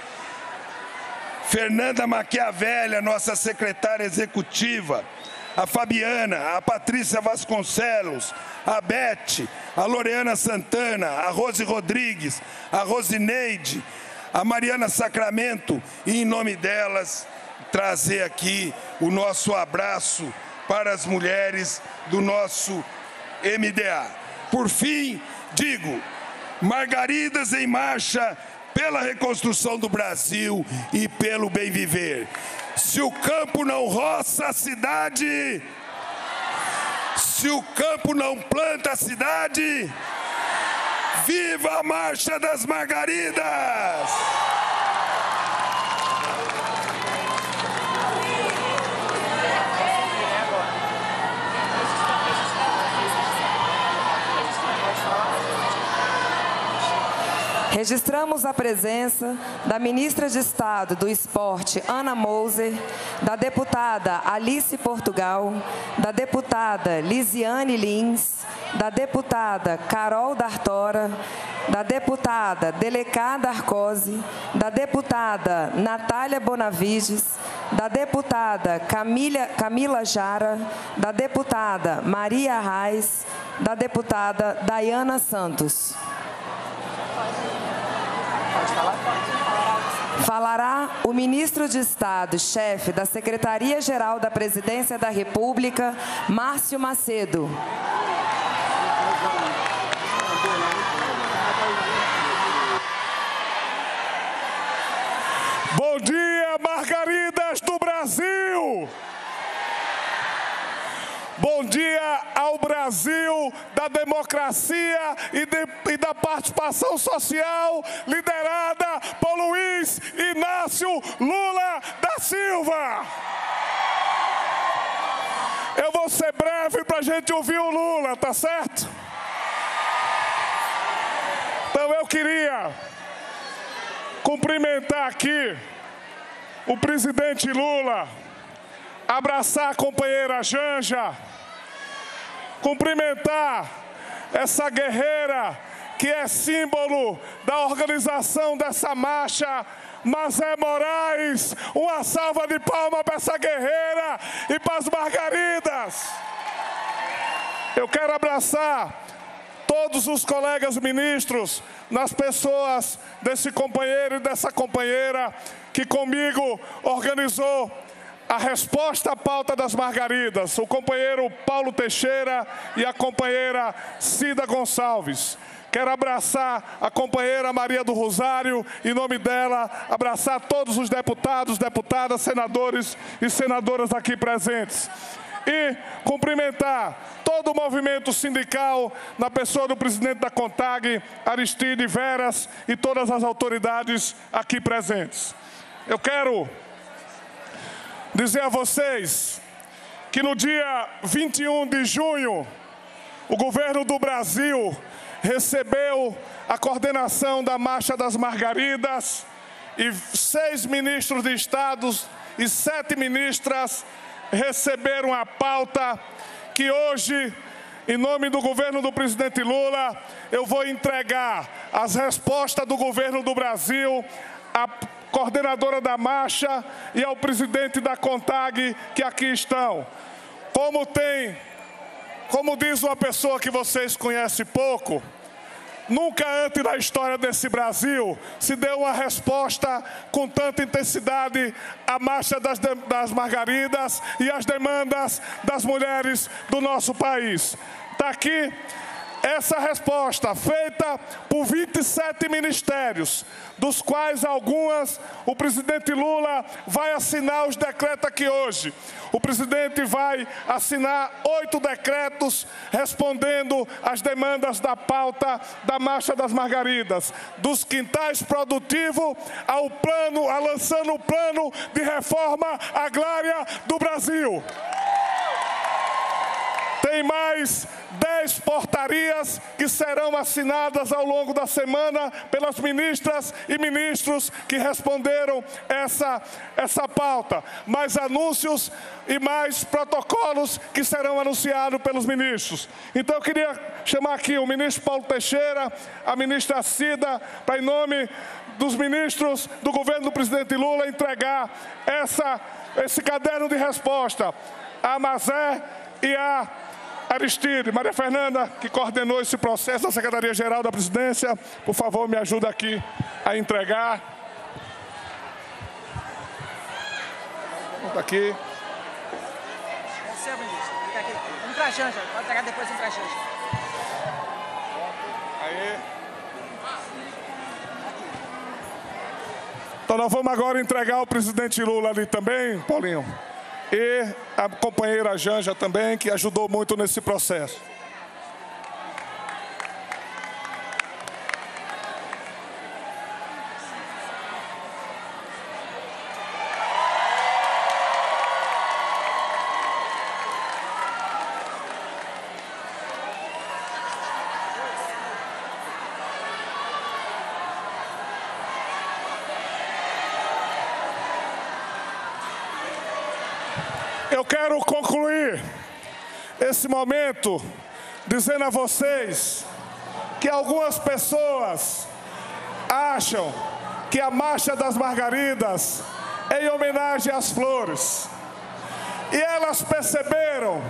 Fernanda Maquiavelli, a nossa secretária executiva, a Fabiana, a Patrícia Vasconcelos, a Bete, a Loreana Santana, a Rose Rodrigues, a Rosineide, a Mariana Sacramento, e em nome delas, trazer aqui o nosso abraço para as mulheres do nosso MDA. Por fim, digo, Margaridas em Marcha, pela reconstrução do Brasil e pelo bem viver. Se o campo não roça a cidade, se o campo não planta a cidade, viva a Marcha das Margaridas! Registramos a presença da ministra de Estado do Esporte, Ana Moser, da deputada Alice Portugal, da deputada Lisiane Lins, da deputada Carol D'Artora, da deputada Delecada Arcose, da deputada Natália Bonavides, da deputada Camila Jara, da deputada Maria Reis, da deputada Dayana Santos. Falará o ministro de Estado, chefe da Secretaria-Geral da Presidência da República, Márcio Macedo. Bom dia, Margaridas do Brasil! Bom dia ao Brasil! Brasil, da democracia e da participação social, liderada por Luiz Inácio Lula da Silva. Eu vou ser breve para a gente ouvir o Lula, tá certo? Então eu queria cumprimentar aqui o presidente Lula, abraçar a companheira Janja, cumprimentar essa guerreira que é símbolo da organização dessa marcha, Mazé Moraes. Uma salva de palmas para essa guerreira e para as margaridas. Eu quero abraçar todos os colegas ministros, nas pessoas desse companheiro e dessa companheira que comigo organizou a resposta à pauta das margaridas, o companheiro Paulo Teixeira e a companheira Cida Gonçalves. Quero abraçar a companheira Maria do Rosário, em nome dela, abraçar todos os deputados, deputadas, senadores e senadoras aqui presentes. E cumprimentar todo o movimento sindical, na pessoa do presidente da CONTAG, Aristide Veras, e todas as autoridades aqui presentes. Eu quero dizer a vocês que no dia 21 de junho, o governo do Brasil recebeu a coordenação da Marcha das Margaridas e 6 ministros de Estado e 7 ministras receberam a pauta que hoje, em nome do governo do presidente Lula, eu vou entregar as respostas do governo do Brasil à coordenadora da marcha e ao presidente da CONTAG, que aqui estão. Como diz uma pessoa que vocês conhecem pouco, nunca antes na história desse Brasil se deu uma resposta com tanta intensidade à marcha das margaridas e às demandas das mulheres do nosso país. Está aqui essa resposta, feita por 27 ministérios, dos quais algumas o presidente Lula vai assinar os decretos aqui hoje. O presidente vai assinar 8 decretos respondendo às demandas da pauta da Marcha das Margaridas, dos quintais produtivos ao plano, a lançando o plano de reforma agrária do Brasil. Tem mais 10 portarias que serão assinadas ao longo da semana pelas ministras e ministros que responderam essa pauta. Mais anúncios e mais protocolos que serão anunciados pelos ministros. Então eu queria chamar aqui o ministro Paulo Teixeira, a ministra Cida, para em nome dos ministros do governo do presidente Lula entregar esse caderno de resposta a Mazé e a Aristide. Maria Fernanda, que coordenou esse processo da Secretaria-Geral da Presidência, por favor, me ajuda aqui a entregar. Está aqui. É seu, ministro. Fica aqui. Vamos para a Janja. Pode entregar depois, vamos para a Janja. Aí. Então nós vamos agora entregar ao presidente Lula ali também, Paulinho. E a companheira Janja também, que ajudou muito nesse processo. Eu quero concluir esse momento dizendo a vocês que algumas pessoas acham que a Marcha das Margaridas é em homenagem às flores. E elas perceberam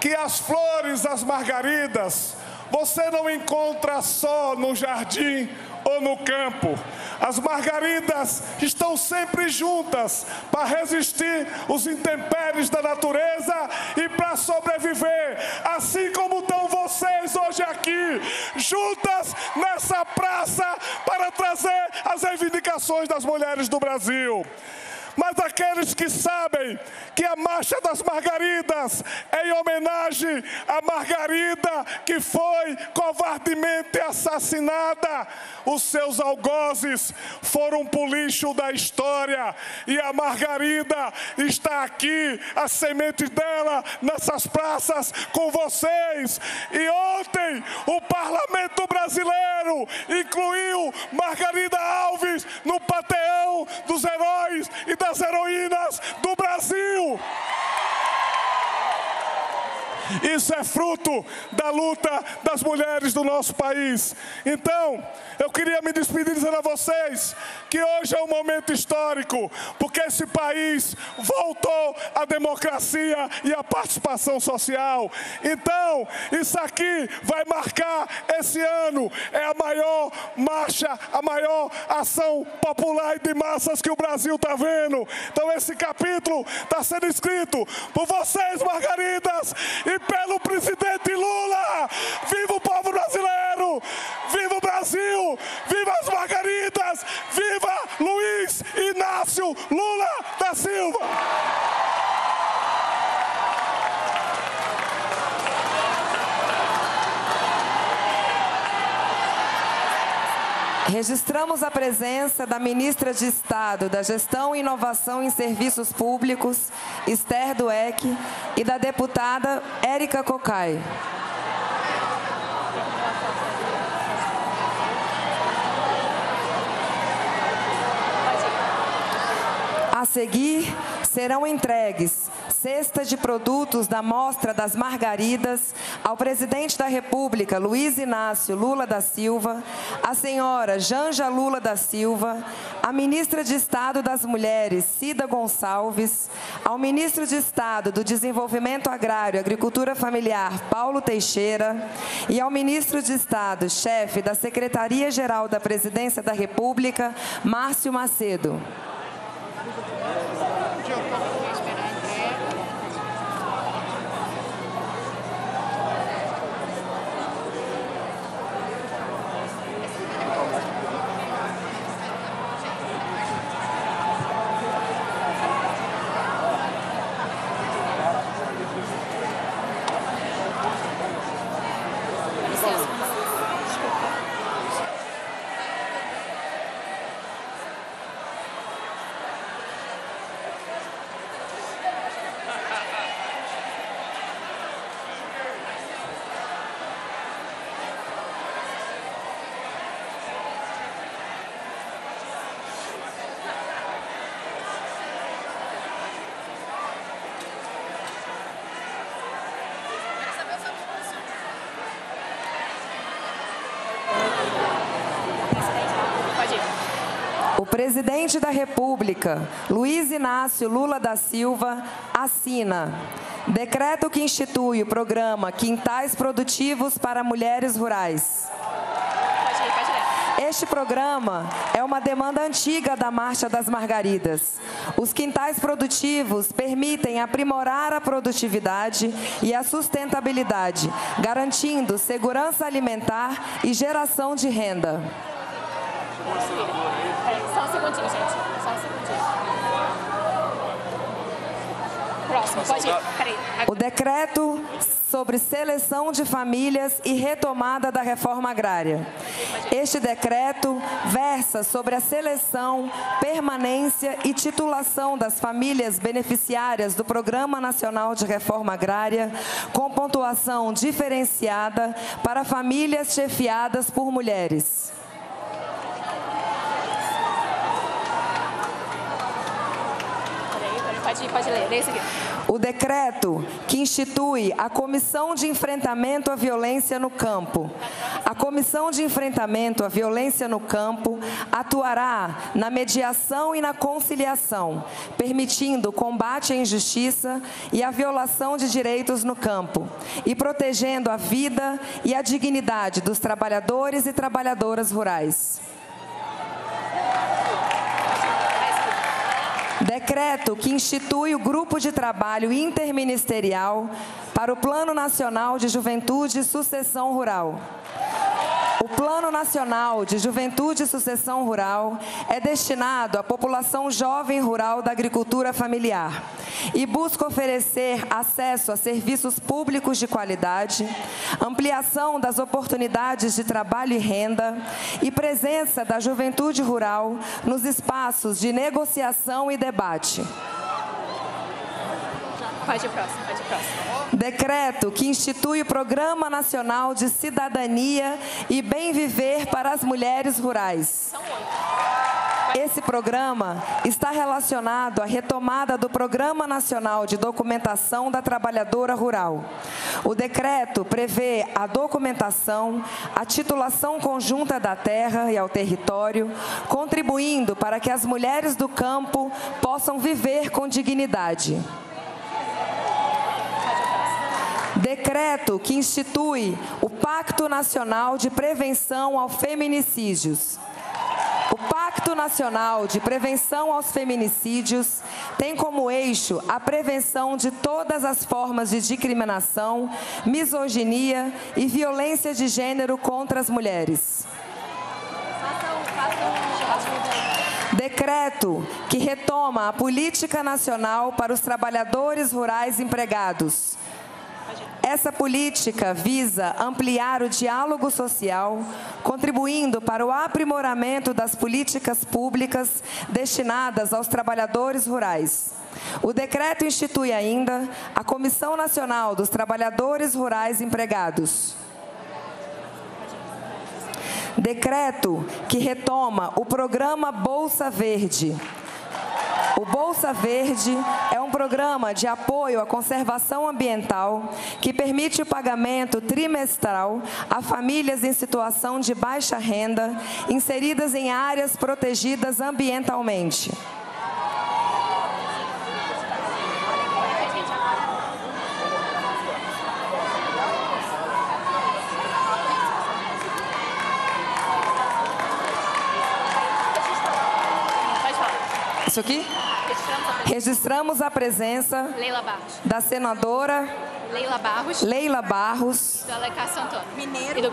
que as flores, as margaridas, você não encontra só no jardim ou no campo. As margaridas estão sempre juntas para resistir os intempéries da natureza e para sobreviver, assim como estão vocês hoje aqui, juntas nessa praça para trazer as reivindicações das mulheres do Brasil. mas aqueles que sabem que a Marcha das Margaridas é em homenagem à Margarida que foi covardemente assassinada. Os seus algozes foram pro lixo da história e a Margarida está aqui, a semente dela nessas praças com vocês. E ontem o Parlamento Brasileiro incluiu Margarida Alves no panteão dos heróis e das heroínas do Brasil. Isso é fruto da luta das mulheres do nosso país. Então, eu queria me despedir dizendo a vocês que hoje é um momento histórico, porque esse país voltou à democracia e à participação social. Então, isso aqui vai marcar esse ano. É a maior marcha, a maior ação popular e de massas que o Brasil está vendo. Então, esse capítulo está sendo escrito por vocês, Margaridas, e pelo presidente Lula. Viva o povo brasileiro, viva o Brasil, viva as Margaridas, viva Luiz Inácio Lula da Silva. Registramos a presença da ministra de Estado da Gestão e Inovação em Serviços Públicos, Esther Dweck, e da deputada Érica Cocai. A seguir, serão entregues cesta de produtos da Mostra das Margaridas ao presidente da República, Luiz Inácio Lula da Silva, à senhora Janja Lula da Silva, à ministra de Estado das Mulheres, Cida Gonçalves, ao ministro de Estado do Desenvolvimento Agrário e Agricultura Familiar, Paulo Teixeira, e ao ministro de Estado, chefe da Secretaria-Geral da Presidência da República, Márcio Macedo. Presidente da República, Luiz Inácio Lula da Silva, assina decreto que institui o programa Quintais Produtivos para Mulheres Rurais. Este programa é uma demanda antiga da Marcha das Margaridas. Os quintais produtivos permitem aprimorar a produtividade e a sustentabilidade, garantindo segurança alimentar e geração de renda. Só um segundinho, gente. Só um segundinho. Próximo, pode ir. Peraí. O decreto sobre seleção de famílias e retomada da reforma agrária. Este decreto versa sobre a seleção, permanência e titulação das famílias beneficiárias do Programa Nacional de Reforma Agrária, com pontuação diferenciada para famílias chefiadas por mulheres. Pode ler, esse aqui. O decreto que institui a Comissão de Enfrentamento à Violência no Campo. A Comissão de Enfrentamento à Violência no Campo atuará na mediação e na conciliação, permitindo o combate à injustiça e à violação de direitos no campo e protegendo a vida e a dignidade dos trabalhadores e trabalhadoras rurais. Decreto que institui o Grupo de Trabalho Interministerial para o Plano Nacional de Juventude e Sucessão Rural. O Plano Nacional de Juventude e Sucessão Rural é destinado à população jovem rural da agricultura familiar e busca oferecer acesso a serviços públicos de qualidade, ampliação das oportunidades de trabalho e renda e presença da juventude rural nos espaços de negociação e debate. Pode ir próximo, pode ir próximo. Decreto que institui o Programa Nacional de Cidadania e Bem Viver para as Mulheres Rurais. São 8. Esse programa está relacionado à retomada do Programa Nacional de Documentação da Trabalhadora Rural. O decreto prevê a documentação, a titulação conjunta da terra e ao território, contribuindo para que as mulheres do campo possam viver com dignidade. Decreto que institui o Pacto Nacional de Prevenção aos Feminicídios. O Pacto Nacional de Prevenção aos Feminicídios tem como eixo a prevenção de todas as formas de discriminação, misoginia e violência de gênero contra as mulheres. Decreto que retoma a Política Nacional para os Trabalhadores Rurais Empregados. Essa política visa ampliar o diálogo social, contribuindo para o aprimoramento das políticas públicas destinadas aos trabalhadores rurais. O decreto institui ainda a Comissão Nacional dos Trabalhadores Rurais Empregados. Decreto que retoma o programa Bolsa Verde. O Bolsa Verde é um programa de apoio à conservação ambiental que permite o pagamento trimestral a famílias em situação de baixa renda inseridas em áreas protegidas ambientalmente. Isso aqui? Registramos a presença da senadora Leila Barros, do Alencar Santoro, mineiro.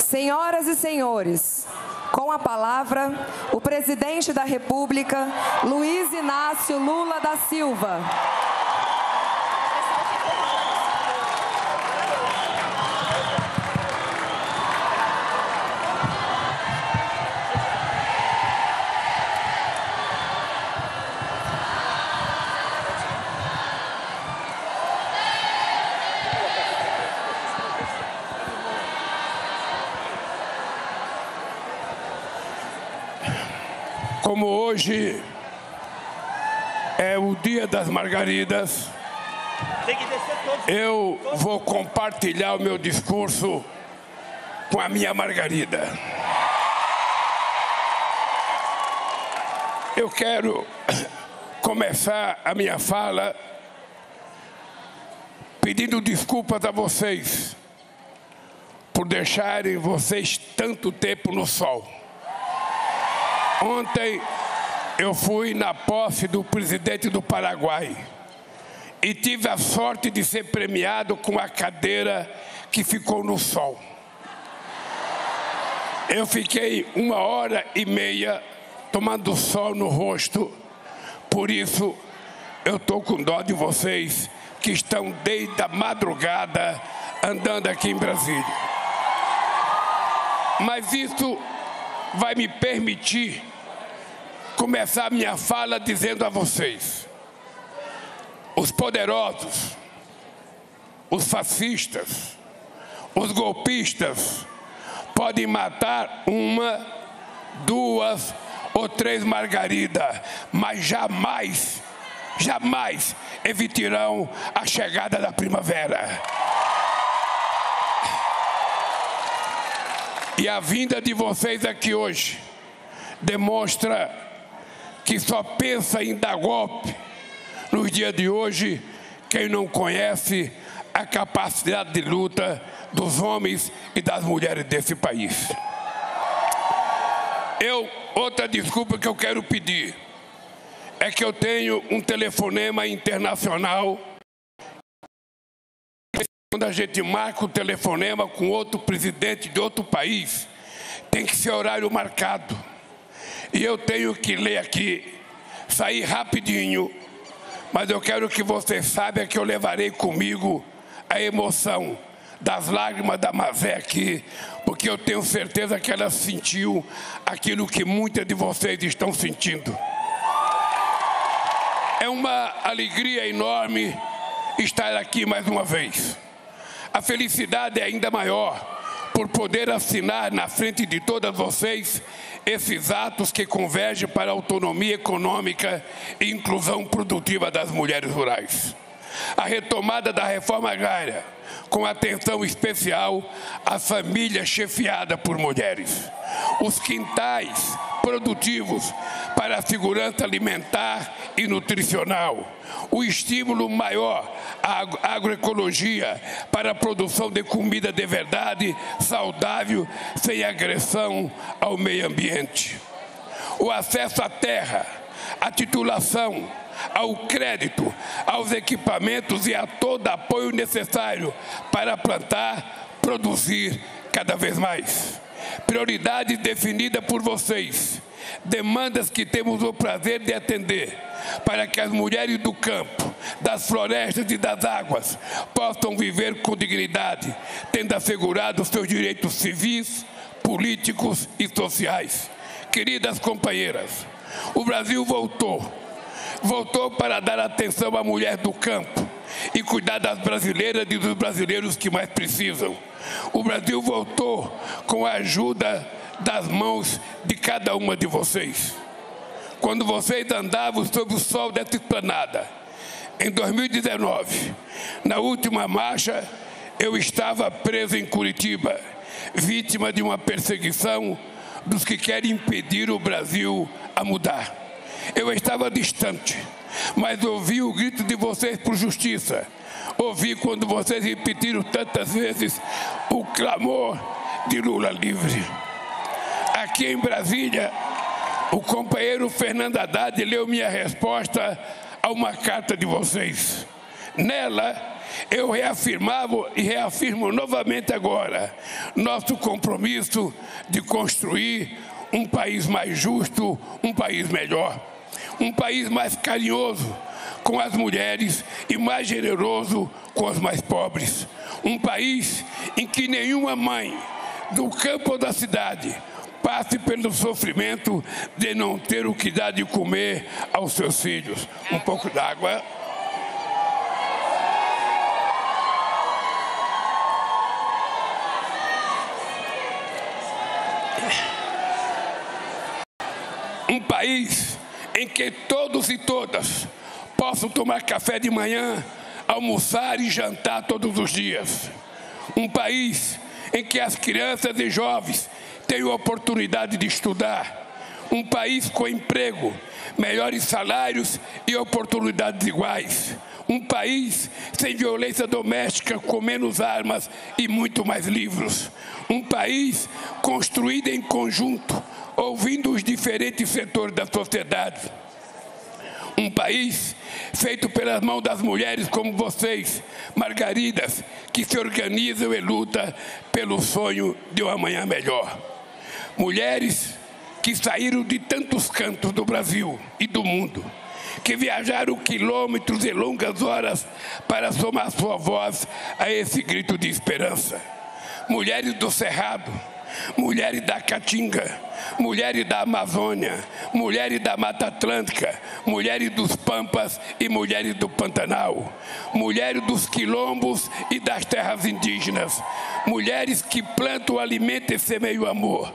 Senhoras e senhores, com a palavra, o presidente da República, Luiz Inácio Lula da Silva. Como hoje é o Dia das Margaridas, eu vou compartilhar o meu discurso com a minha margarida. Eu quero começar a minha fala pedindo desculpas a vocês por deixarem vocês tanto tempo no sol. Ontem eu fui na posse do presidente do Paraguai e tive a sorte de ser premiado com a cadeira que ficou no sol. Eu fiquei 1h30 tomando sol no rosto, por isso eu estou com dó de vocês que estão desde a madrugada andando aqui em Brasília. Mas isso vai me permitir começar minha fala dizendo a vocês: os poderosos, os fascistas, os golpistas podem matar 1, 2 ou 3 margaridas, mas jamais, jamais evitarão a chegada da primavera. E a vinda de vocês aqui hoje demonstra que só pensa em dar golpe nos dias de hoje quem não conhece a capacidade de luta dos homens e das mulheres desse país. Outra desculpa que eu quero pedir é que eu tenho um telefonema internacional Quando a gente marca o telefonema com outro presidente de outro país, tem que ser horário marcado. E eu tenho que ler aqui, sair rapidinho, mas eu quero que você saiba que eu levarei comigo a emoção das lágrimas da Mazé aqui, porque eu tenho certeza que ela sentiu aquilo que muitas de vocês estão sentindo. É uma alegria enorme estar aqui mais uma vez. A felicidade é ainda maior por poder assinar na frente de todas vocês esses atos que convergem para a autonomia econômica e inclusão produtiva das mulheres rurais. A retomada da reforma agrária, com atenção especial à família chefiada por mulheres. Os quintais produtivos para a segurança alimentar e nutricional. O estímulo maior à agroecologia para a produção de comida de verdade, saudável, sem agressão ao meio ambiente. O acesso à terra, à titulação, ao crédito, aos equipamentos e a todo apoio necessário para plantar, produzir cada vez mais. Prioridade definida por vocês, demandas que temos o prazer de atender, para que as mulheres do campo, das florestas e das águas possam viver com dignidade, tendo assegurado seus direitos civis, políticos e sociais. Queridas companheiras, o Brasil voltou para dar atenção à mulher do campo e cuidar das brasileiras e dos brasileiros que mais precisam. O Brasil voltou com a ajuda das mãos de cada uma de vocês. Quando vocês andavam sob o sol dessa esplanada, em 2019, na última marcha, eu estava preso em Curitiba, vítima de uma perseguição dos que querem impedir o Brasil a mudar. Eu estava distante, mas ouvi o grito de vocês por justiça. Ouvi quando vocês repetiram tantas vezes o clamor de Lula livre. Aqui em Brasília, o companheiro Fernando Haddad leu minha resposta a uma carta de vocês. Nela, eu reafirmava e reafirmo novamente agora nosso compromisso de construir um país mais justo, um país melhor, um país mais carinhoso com as mulheres e mais generoso com os mais pobres. Um país em que nenhuma mãe do campo ou da cidade passe pelo sofrimento de não ter o que dar de comer aos seus filhos. Um pouco d'água. Um país em que todos e todas possam tomar café de manhã, almoçar e jantar todos os dias. Um país em que as crianças e jovens tenham oportunidade de estudar. Um país com emprego, melhores salários e oportunidades iguais. Um país sem violência doméstica, com menos armas e muito mais livros. Um país construído em conjunto, ouvindo os diferentes setores da sociedade. Um país feito pelas mãos das mulheres como vocês, margaridas, que se organizam e lutam pelo sonho de um amanhã melhor. Mulheres que saíram de tantos cantos do Brasil e do mundo, que viajaram quilômetros e longas horas para somar sua voz a esse grito de esperança. Mulheres do Cerrado, mulheres da Caatinga, mulheres da Amazônia, mulheres da Mata Atlântica, mulheres dos Pampas e mulheres do Pantanal, mulheres dos quilombos e das terras indígenas, mulheres que plantam, alimentam e semeiam amor,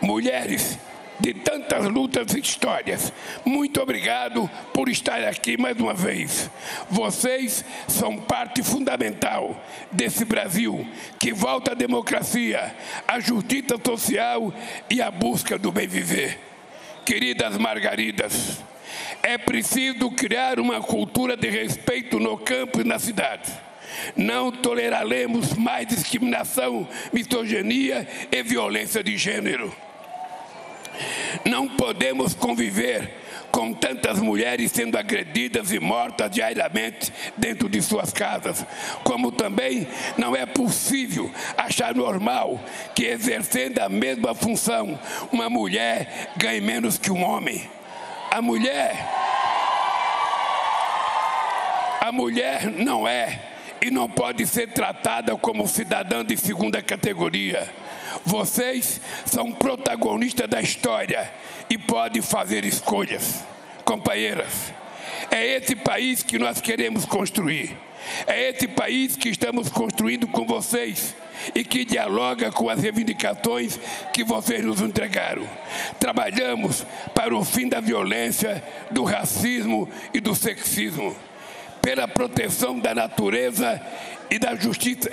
mulheres de tantas lutas e histórias. Muito obrigado por estar aqui mais uma vez. Vocês são parte fundamental desse Brasil que volta à democracia, à justiça social e à busca do bem viver. Queridas margaridas, é preciso criar uma cultura de respeito no campo e na cidade. Não toleraremos mais discriminação, misoginia e violência de gênero. Não podemos conviver com tantas mulheres sendo agredidas e mortas diariamente dentro de suas casas, como também não é possível achar normal que, exercendo a mesma função, uma mulher ganhe menos que um homem. A mulher não é e não pode ser tratada como cidadã de segunda categoria. Vocês são protagonistas da história e podem fazer escolhas. Companheiras, é esse país que nós queremos construir. É esse país que estamos construindo com vocês e que dialoga com as reivindicações que vocês nos entregaram. Trabalhamos para o fim da violência, do racismo e do sexismo, pela proteção da natureza e da justiça,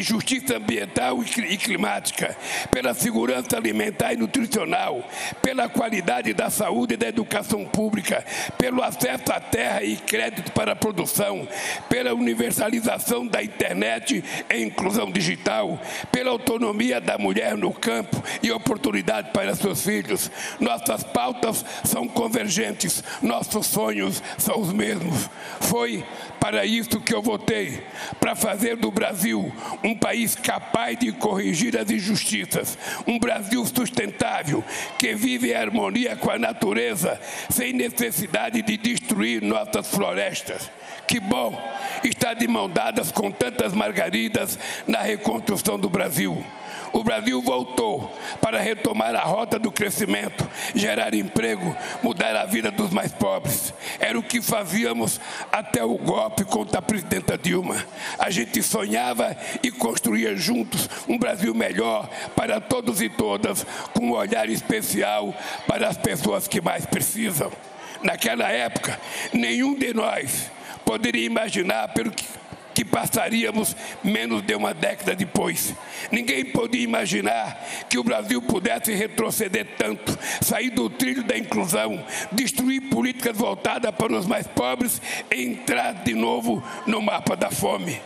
justiça ambiental e climática, pela segurança alimentar e nutricional, pela qualidade da saúde e da educação pública, pelo acesso à terra e crédito para a produção, pela universalização da internet e inclusão digital, pela autonomia da mulher no campo e oportunidade para seus filhos. Nossas pautas são convergentes, nossos sonhos são os mesmos. Foi para isso que eu votei, para fazer do Brasil um país capaz de corrigir as injustiças, um Brasil sustentável, que vive em harmonia com a natureza, sem necessidade de destruir nossas florestas. Que bom estar de mãos dadas com tantas margaridas na reconstrução do Brasil. O Brasil voltou para retomar a rota do crescimento, gerar emprego, mudar a vida dos mais pobres. Era o que fazíamos até o golpe contra a presidenta Dilma. A gente sonhava e construía juntos um Brasil melhor para todos e todas, com um olhar especial para as pessoas que mais precisam. Naquela época, nenhum de nós poderia imaginar pelo que passaríamos menos de uma década depois. Ninguém podia imaginar que o Brasil pudesse retroceder tanto, sair do trilho da inclusão, destruir políticas voltadas para os mais pobres e entrar de novo no mapa da fome.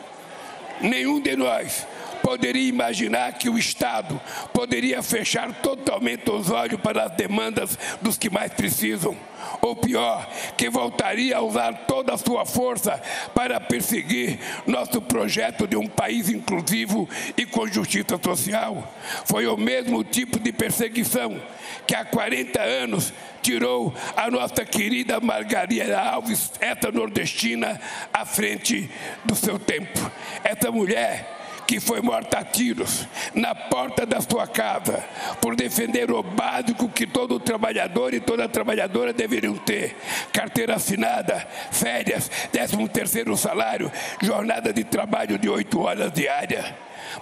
Nenhum de nós poderia imaginar que o Estado poderia fechar totalmente os olhos para as demandas dos que mais precisam. Ou pior, que voltaria a usar toda a sua força para perseguir nosso projeto de um país inclusivo e com justiça social. Foi o mesmo tipo de perseguição que há 40 anos tirou a nossa querida Margarida Alves, essa nordestina, à frente do seu tempo. Essa mulher que foi morta a tiros na porta da sua casa por defender o básico que todo trabalhador e toda trabalhadora deveriam ter: carteira assinada, férias, 13º salário, jornada de trabalho de 8 horas diárias.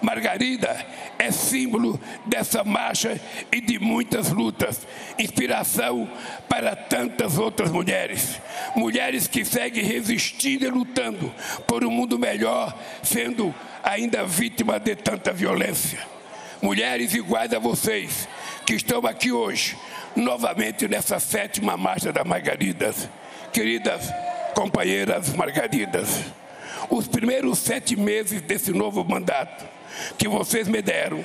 Margarida é símbolo dessa marcha e de muitas lutas, inspiração para tantas outras mulheres. Mulheres que seguem resistindo e lutando por um mundo melhor, sendo ainda vítima de tanta violência. Mulheres iguais a vocês, que estão aqui hoje, novamente nessa 7ª marcha da Margarida. Queridas companheiras Margaridas, os primeiros 7 meses desse novo mandato que vocês me deram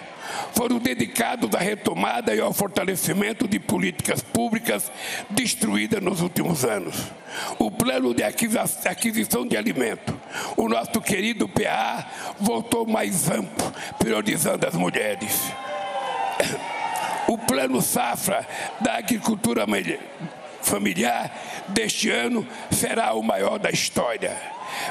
foram dedicados à retomada e ao fortalecimento de políticas públicas destruídas nos últimos anos. O plano de aquisição de alimento, o nosso querido PA, voltou mais amplo, priorizando as mulheres. O plano safra da agricultura familiar deste ano será o maior da história.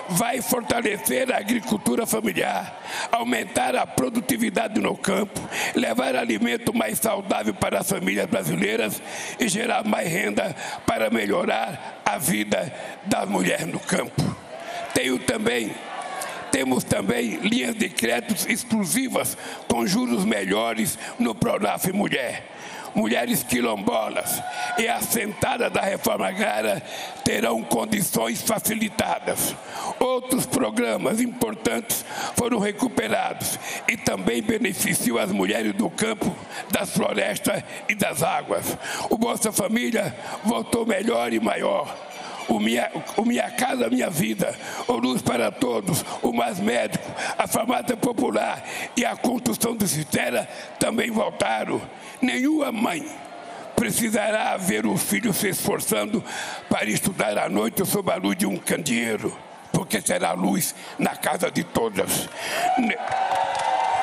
Vai fortalecer a agricultura familiar, aumentar a produtividade no campo, levar alimento mais saudável para as famílias brasileiras e gerar mais renda para melhorar a vida da mulher no campo. Temos também linhas de créditos exclusivas com juros melhores no Pronaf Mulher. Mulheres quilombolas e assentadas da reforma agrária terão condições facilitadas. Outros programas importantes foram recuperados e também beneficiam as mulheres do campo, das florestas e das águas. O Bolsa Família voltou melhor e maior. O Minha Casa Minha Vida, o Luz para Todos, o Mais Médico, a farmácia popular e a construção de cisterna também voltaram. Nenhuma mãe precisará ver o filho se esforçando para estudar à noite sob a luz de um candeeiro, porque será luz na casa de todas.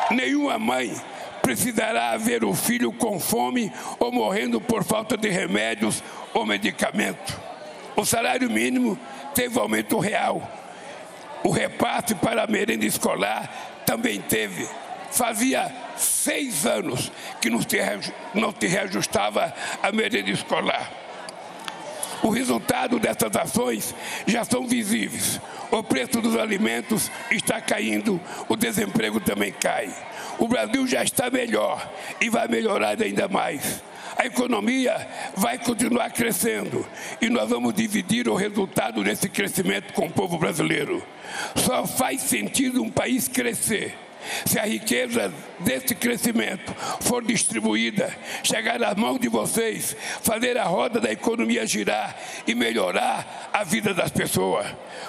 Nenhuma mãe precisará ver o filho com fome ou morrendo por falta de remédios ou medicamento. O salário mínimo teve aumento real. O repasse para a merenda escolar também teve. Fazia 6 anos que não se reajustava a merenda escolar. O resultado dessas ações já são visíveis. O preço dos alimentos está caindo, o desemprego também cai. O Brasil já está melhor e vai melhorar ainda mais. A economia vai continuar crescendo e nós vamos dividir o resultado desse crescimento com o povo brasileiro. Só faz sentido um país crescer se a riqueza desse crescimento for distribuída, chegar às mãos de vocês, fazer a roda da economia girar e melhorar a vida das pessoas.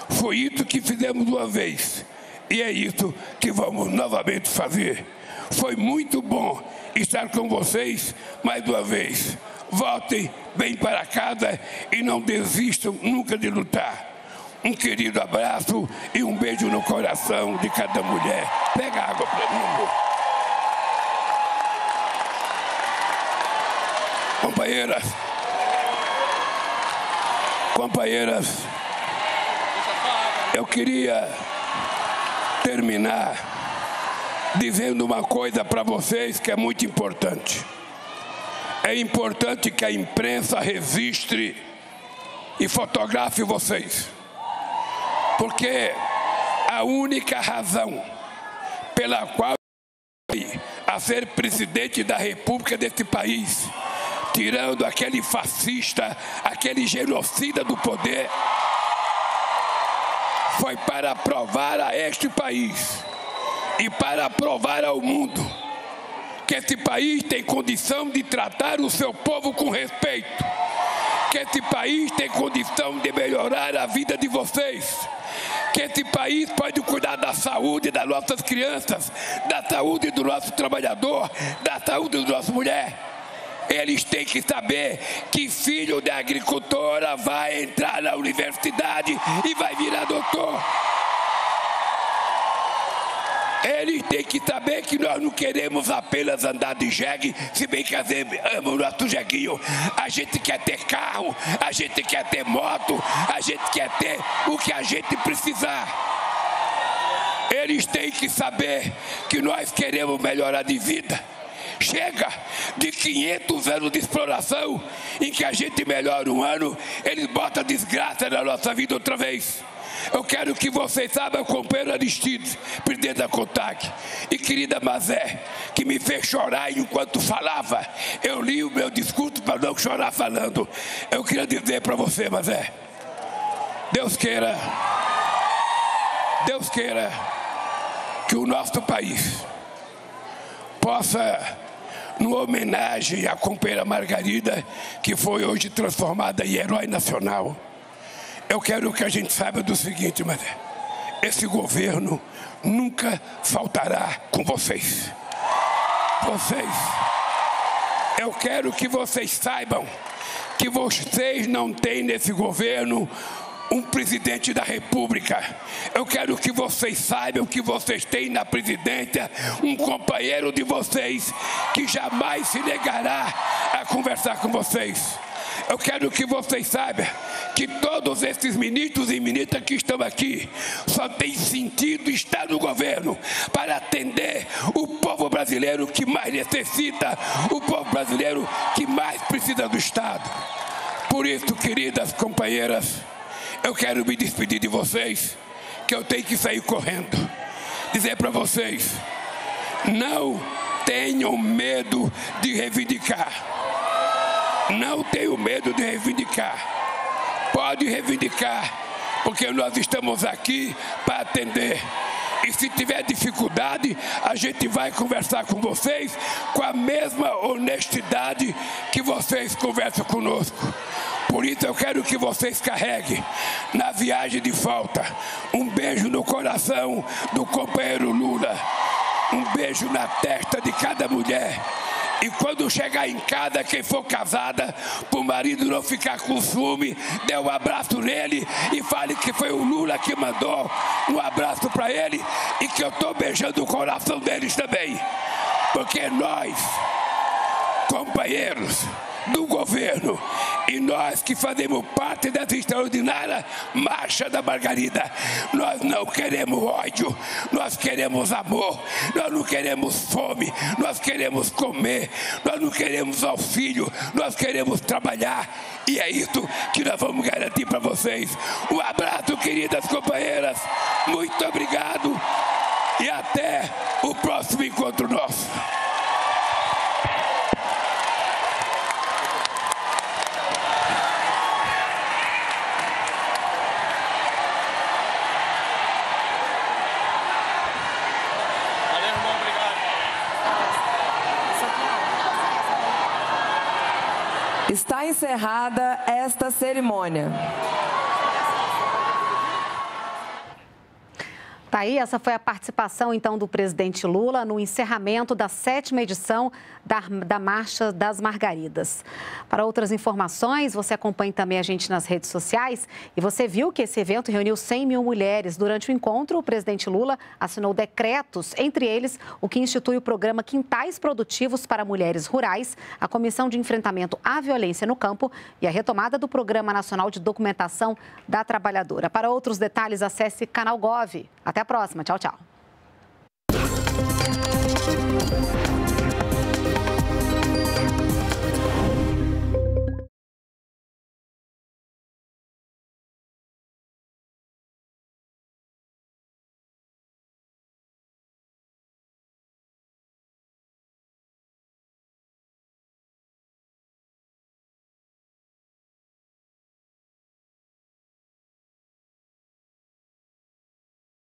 Foi isso que fizemos uma vez e é isso que vamos novamente fazer. Foi muito bom estar com vocês mais uma vez. Voltem bem para casa e não desistam nunca de lutar. Um querido abraço e um beijo no coração de cada mulher. Pega água para mim, amor. Companheiras, eu queria terminar dizendo uma coisa para vocês que é muito importante. É importante que a imprensa registre e fotografe vocês. Porque a única razão pela qual eu fui a ser presidente da República desse país, tirando aquele fascista, aquele genocida do poder, foi para provar a este país e para provar ao mundo que esse país tem condição de tratar o seu povo com respeito, que esse país tem condição de melhorar a vida de vocês, que esse país pode cuidar da saúde das nossas crianças, da saúde do nosso trabalhador, da saúde do nosso mulher. Eles têm que saber que filho da agricultora vai entrar na universidade e vai virar doutor. Eles têm que saber que nós não queremos apenas andar de jegue, se bem que a gente ama o nosso jeguinho. A gente quer ter carro, a gente quer ter moto, a gente quer ter o que a gente precisar. Eles têm que saber que nós queremos melhorar de vida. Chega de 500 anos de exploração, em que a gente melhora um ano, eles botam desgraça na nossa vida outra vez. Eu quero que vocês saibam, companheiro Aristides, presidente da CONTAG, e querida Mazé, que me fez chorar enquanto falava. Eu li o meu discurso para não chorar falando. Eu queria dizer para você, Mazé, Deus queira que o nosso país possa, numa homenagem à companheira Margarida, que foi hoje transformada em herói nacional, eu quero que a gente saiba do seguinte, mas esse governo nunca faltará com vocês. Eu quero que vocês saibam que vocês não têm nesse governo um presidente da República. Eu quero que vocês saibam que vocês têm na presidência um companheiro de vocês que jamais se negará a conversar com vocês. Eu quero que vocês saibam que todos esses ministros e ministras que estão aqui só tem sentido estar no governo para atender o povo brasileiro que mais necessita, o povo brasileiro que mais precisa do Estado. Por isso, queridas companheiras, eu quero me despedir de vocês, que eu tenho que sair correndo. Dizer para vocês, não tenham medo de reivindicar. Não tenho medo de reivindicar. Pode reivindicar, porque nós estamos aqui para atender. E se tiver dificuldade, a gente vai conversar com vocês com a mesma honestidade que vocês conversam conosco. Por isso eu quero que vocês carreguem na viagem de volta um beijo no coração do companheiro Lula, um beijo na testa de cada mulher E quando chegar em casa, quem for casada, para o marido não ficar com ciúme, dê um abraço nele e fale que foi o Lula que mandou um abraço para ele e que eu estou beijando o coração deles também. Porque nós, companheiros do governo, e nós que fazemos parte dessa extraordinária Marcha da Margarida, nós não queremos ódio, nós queremos amor, nós não queremos fome, nós queremos comer, nós não queremos auxílio, nós queremos trabalhar. E é isso que nós vamos garantir para vocês. Um abraço, queridas companheiras, muito obrigado e até o próximo encontro nosso. Está encerrada esta cerimônia. Tá aí, essa foi a participação então do presidente Lula no encerramento da 7ª edição da Marcha das Margaridas. Para outras informações, você acompanha também a gente nas redes sociais e você viu que esse evento reuniu 100 mil mulheres. Durante o encontro, o presidente Lula assinou decretos, entre eles o que institui o programa Quintais Produtivos para Mulheres Rurais, a Comissão de Enfrentamento à Violência no Campo e a retomada do Programa Nacional de Documentação da Trabalhadora. Para outros detalhes, acesse Canal Gov. Até a próxima. Tchau, tchau.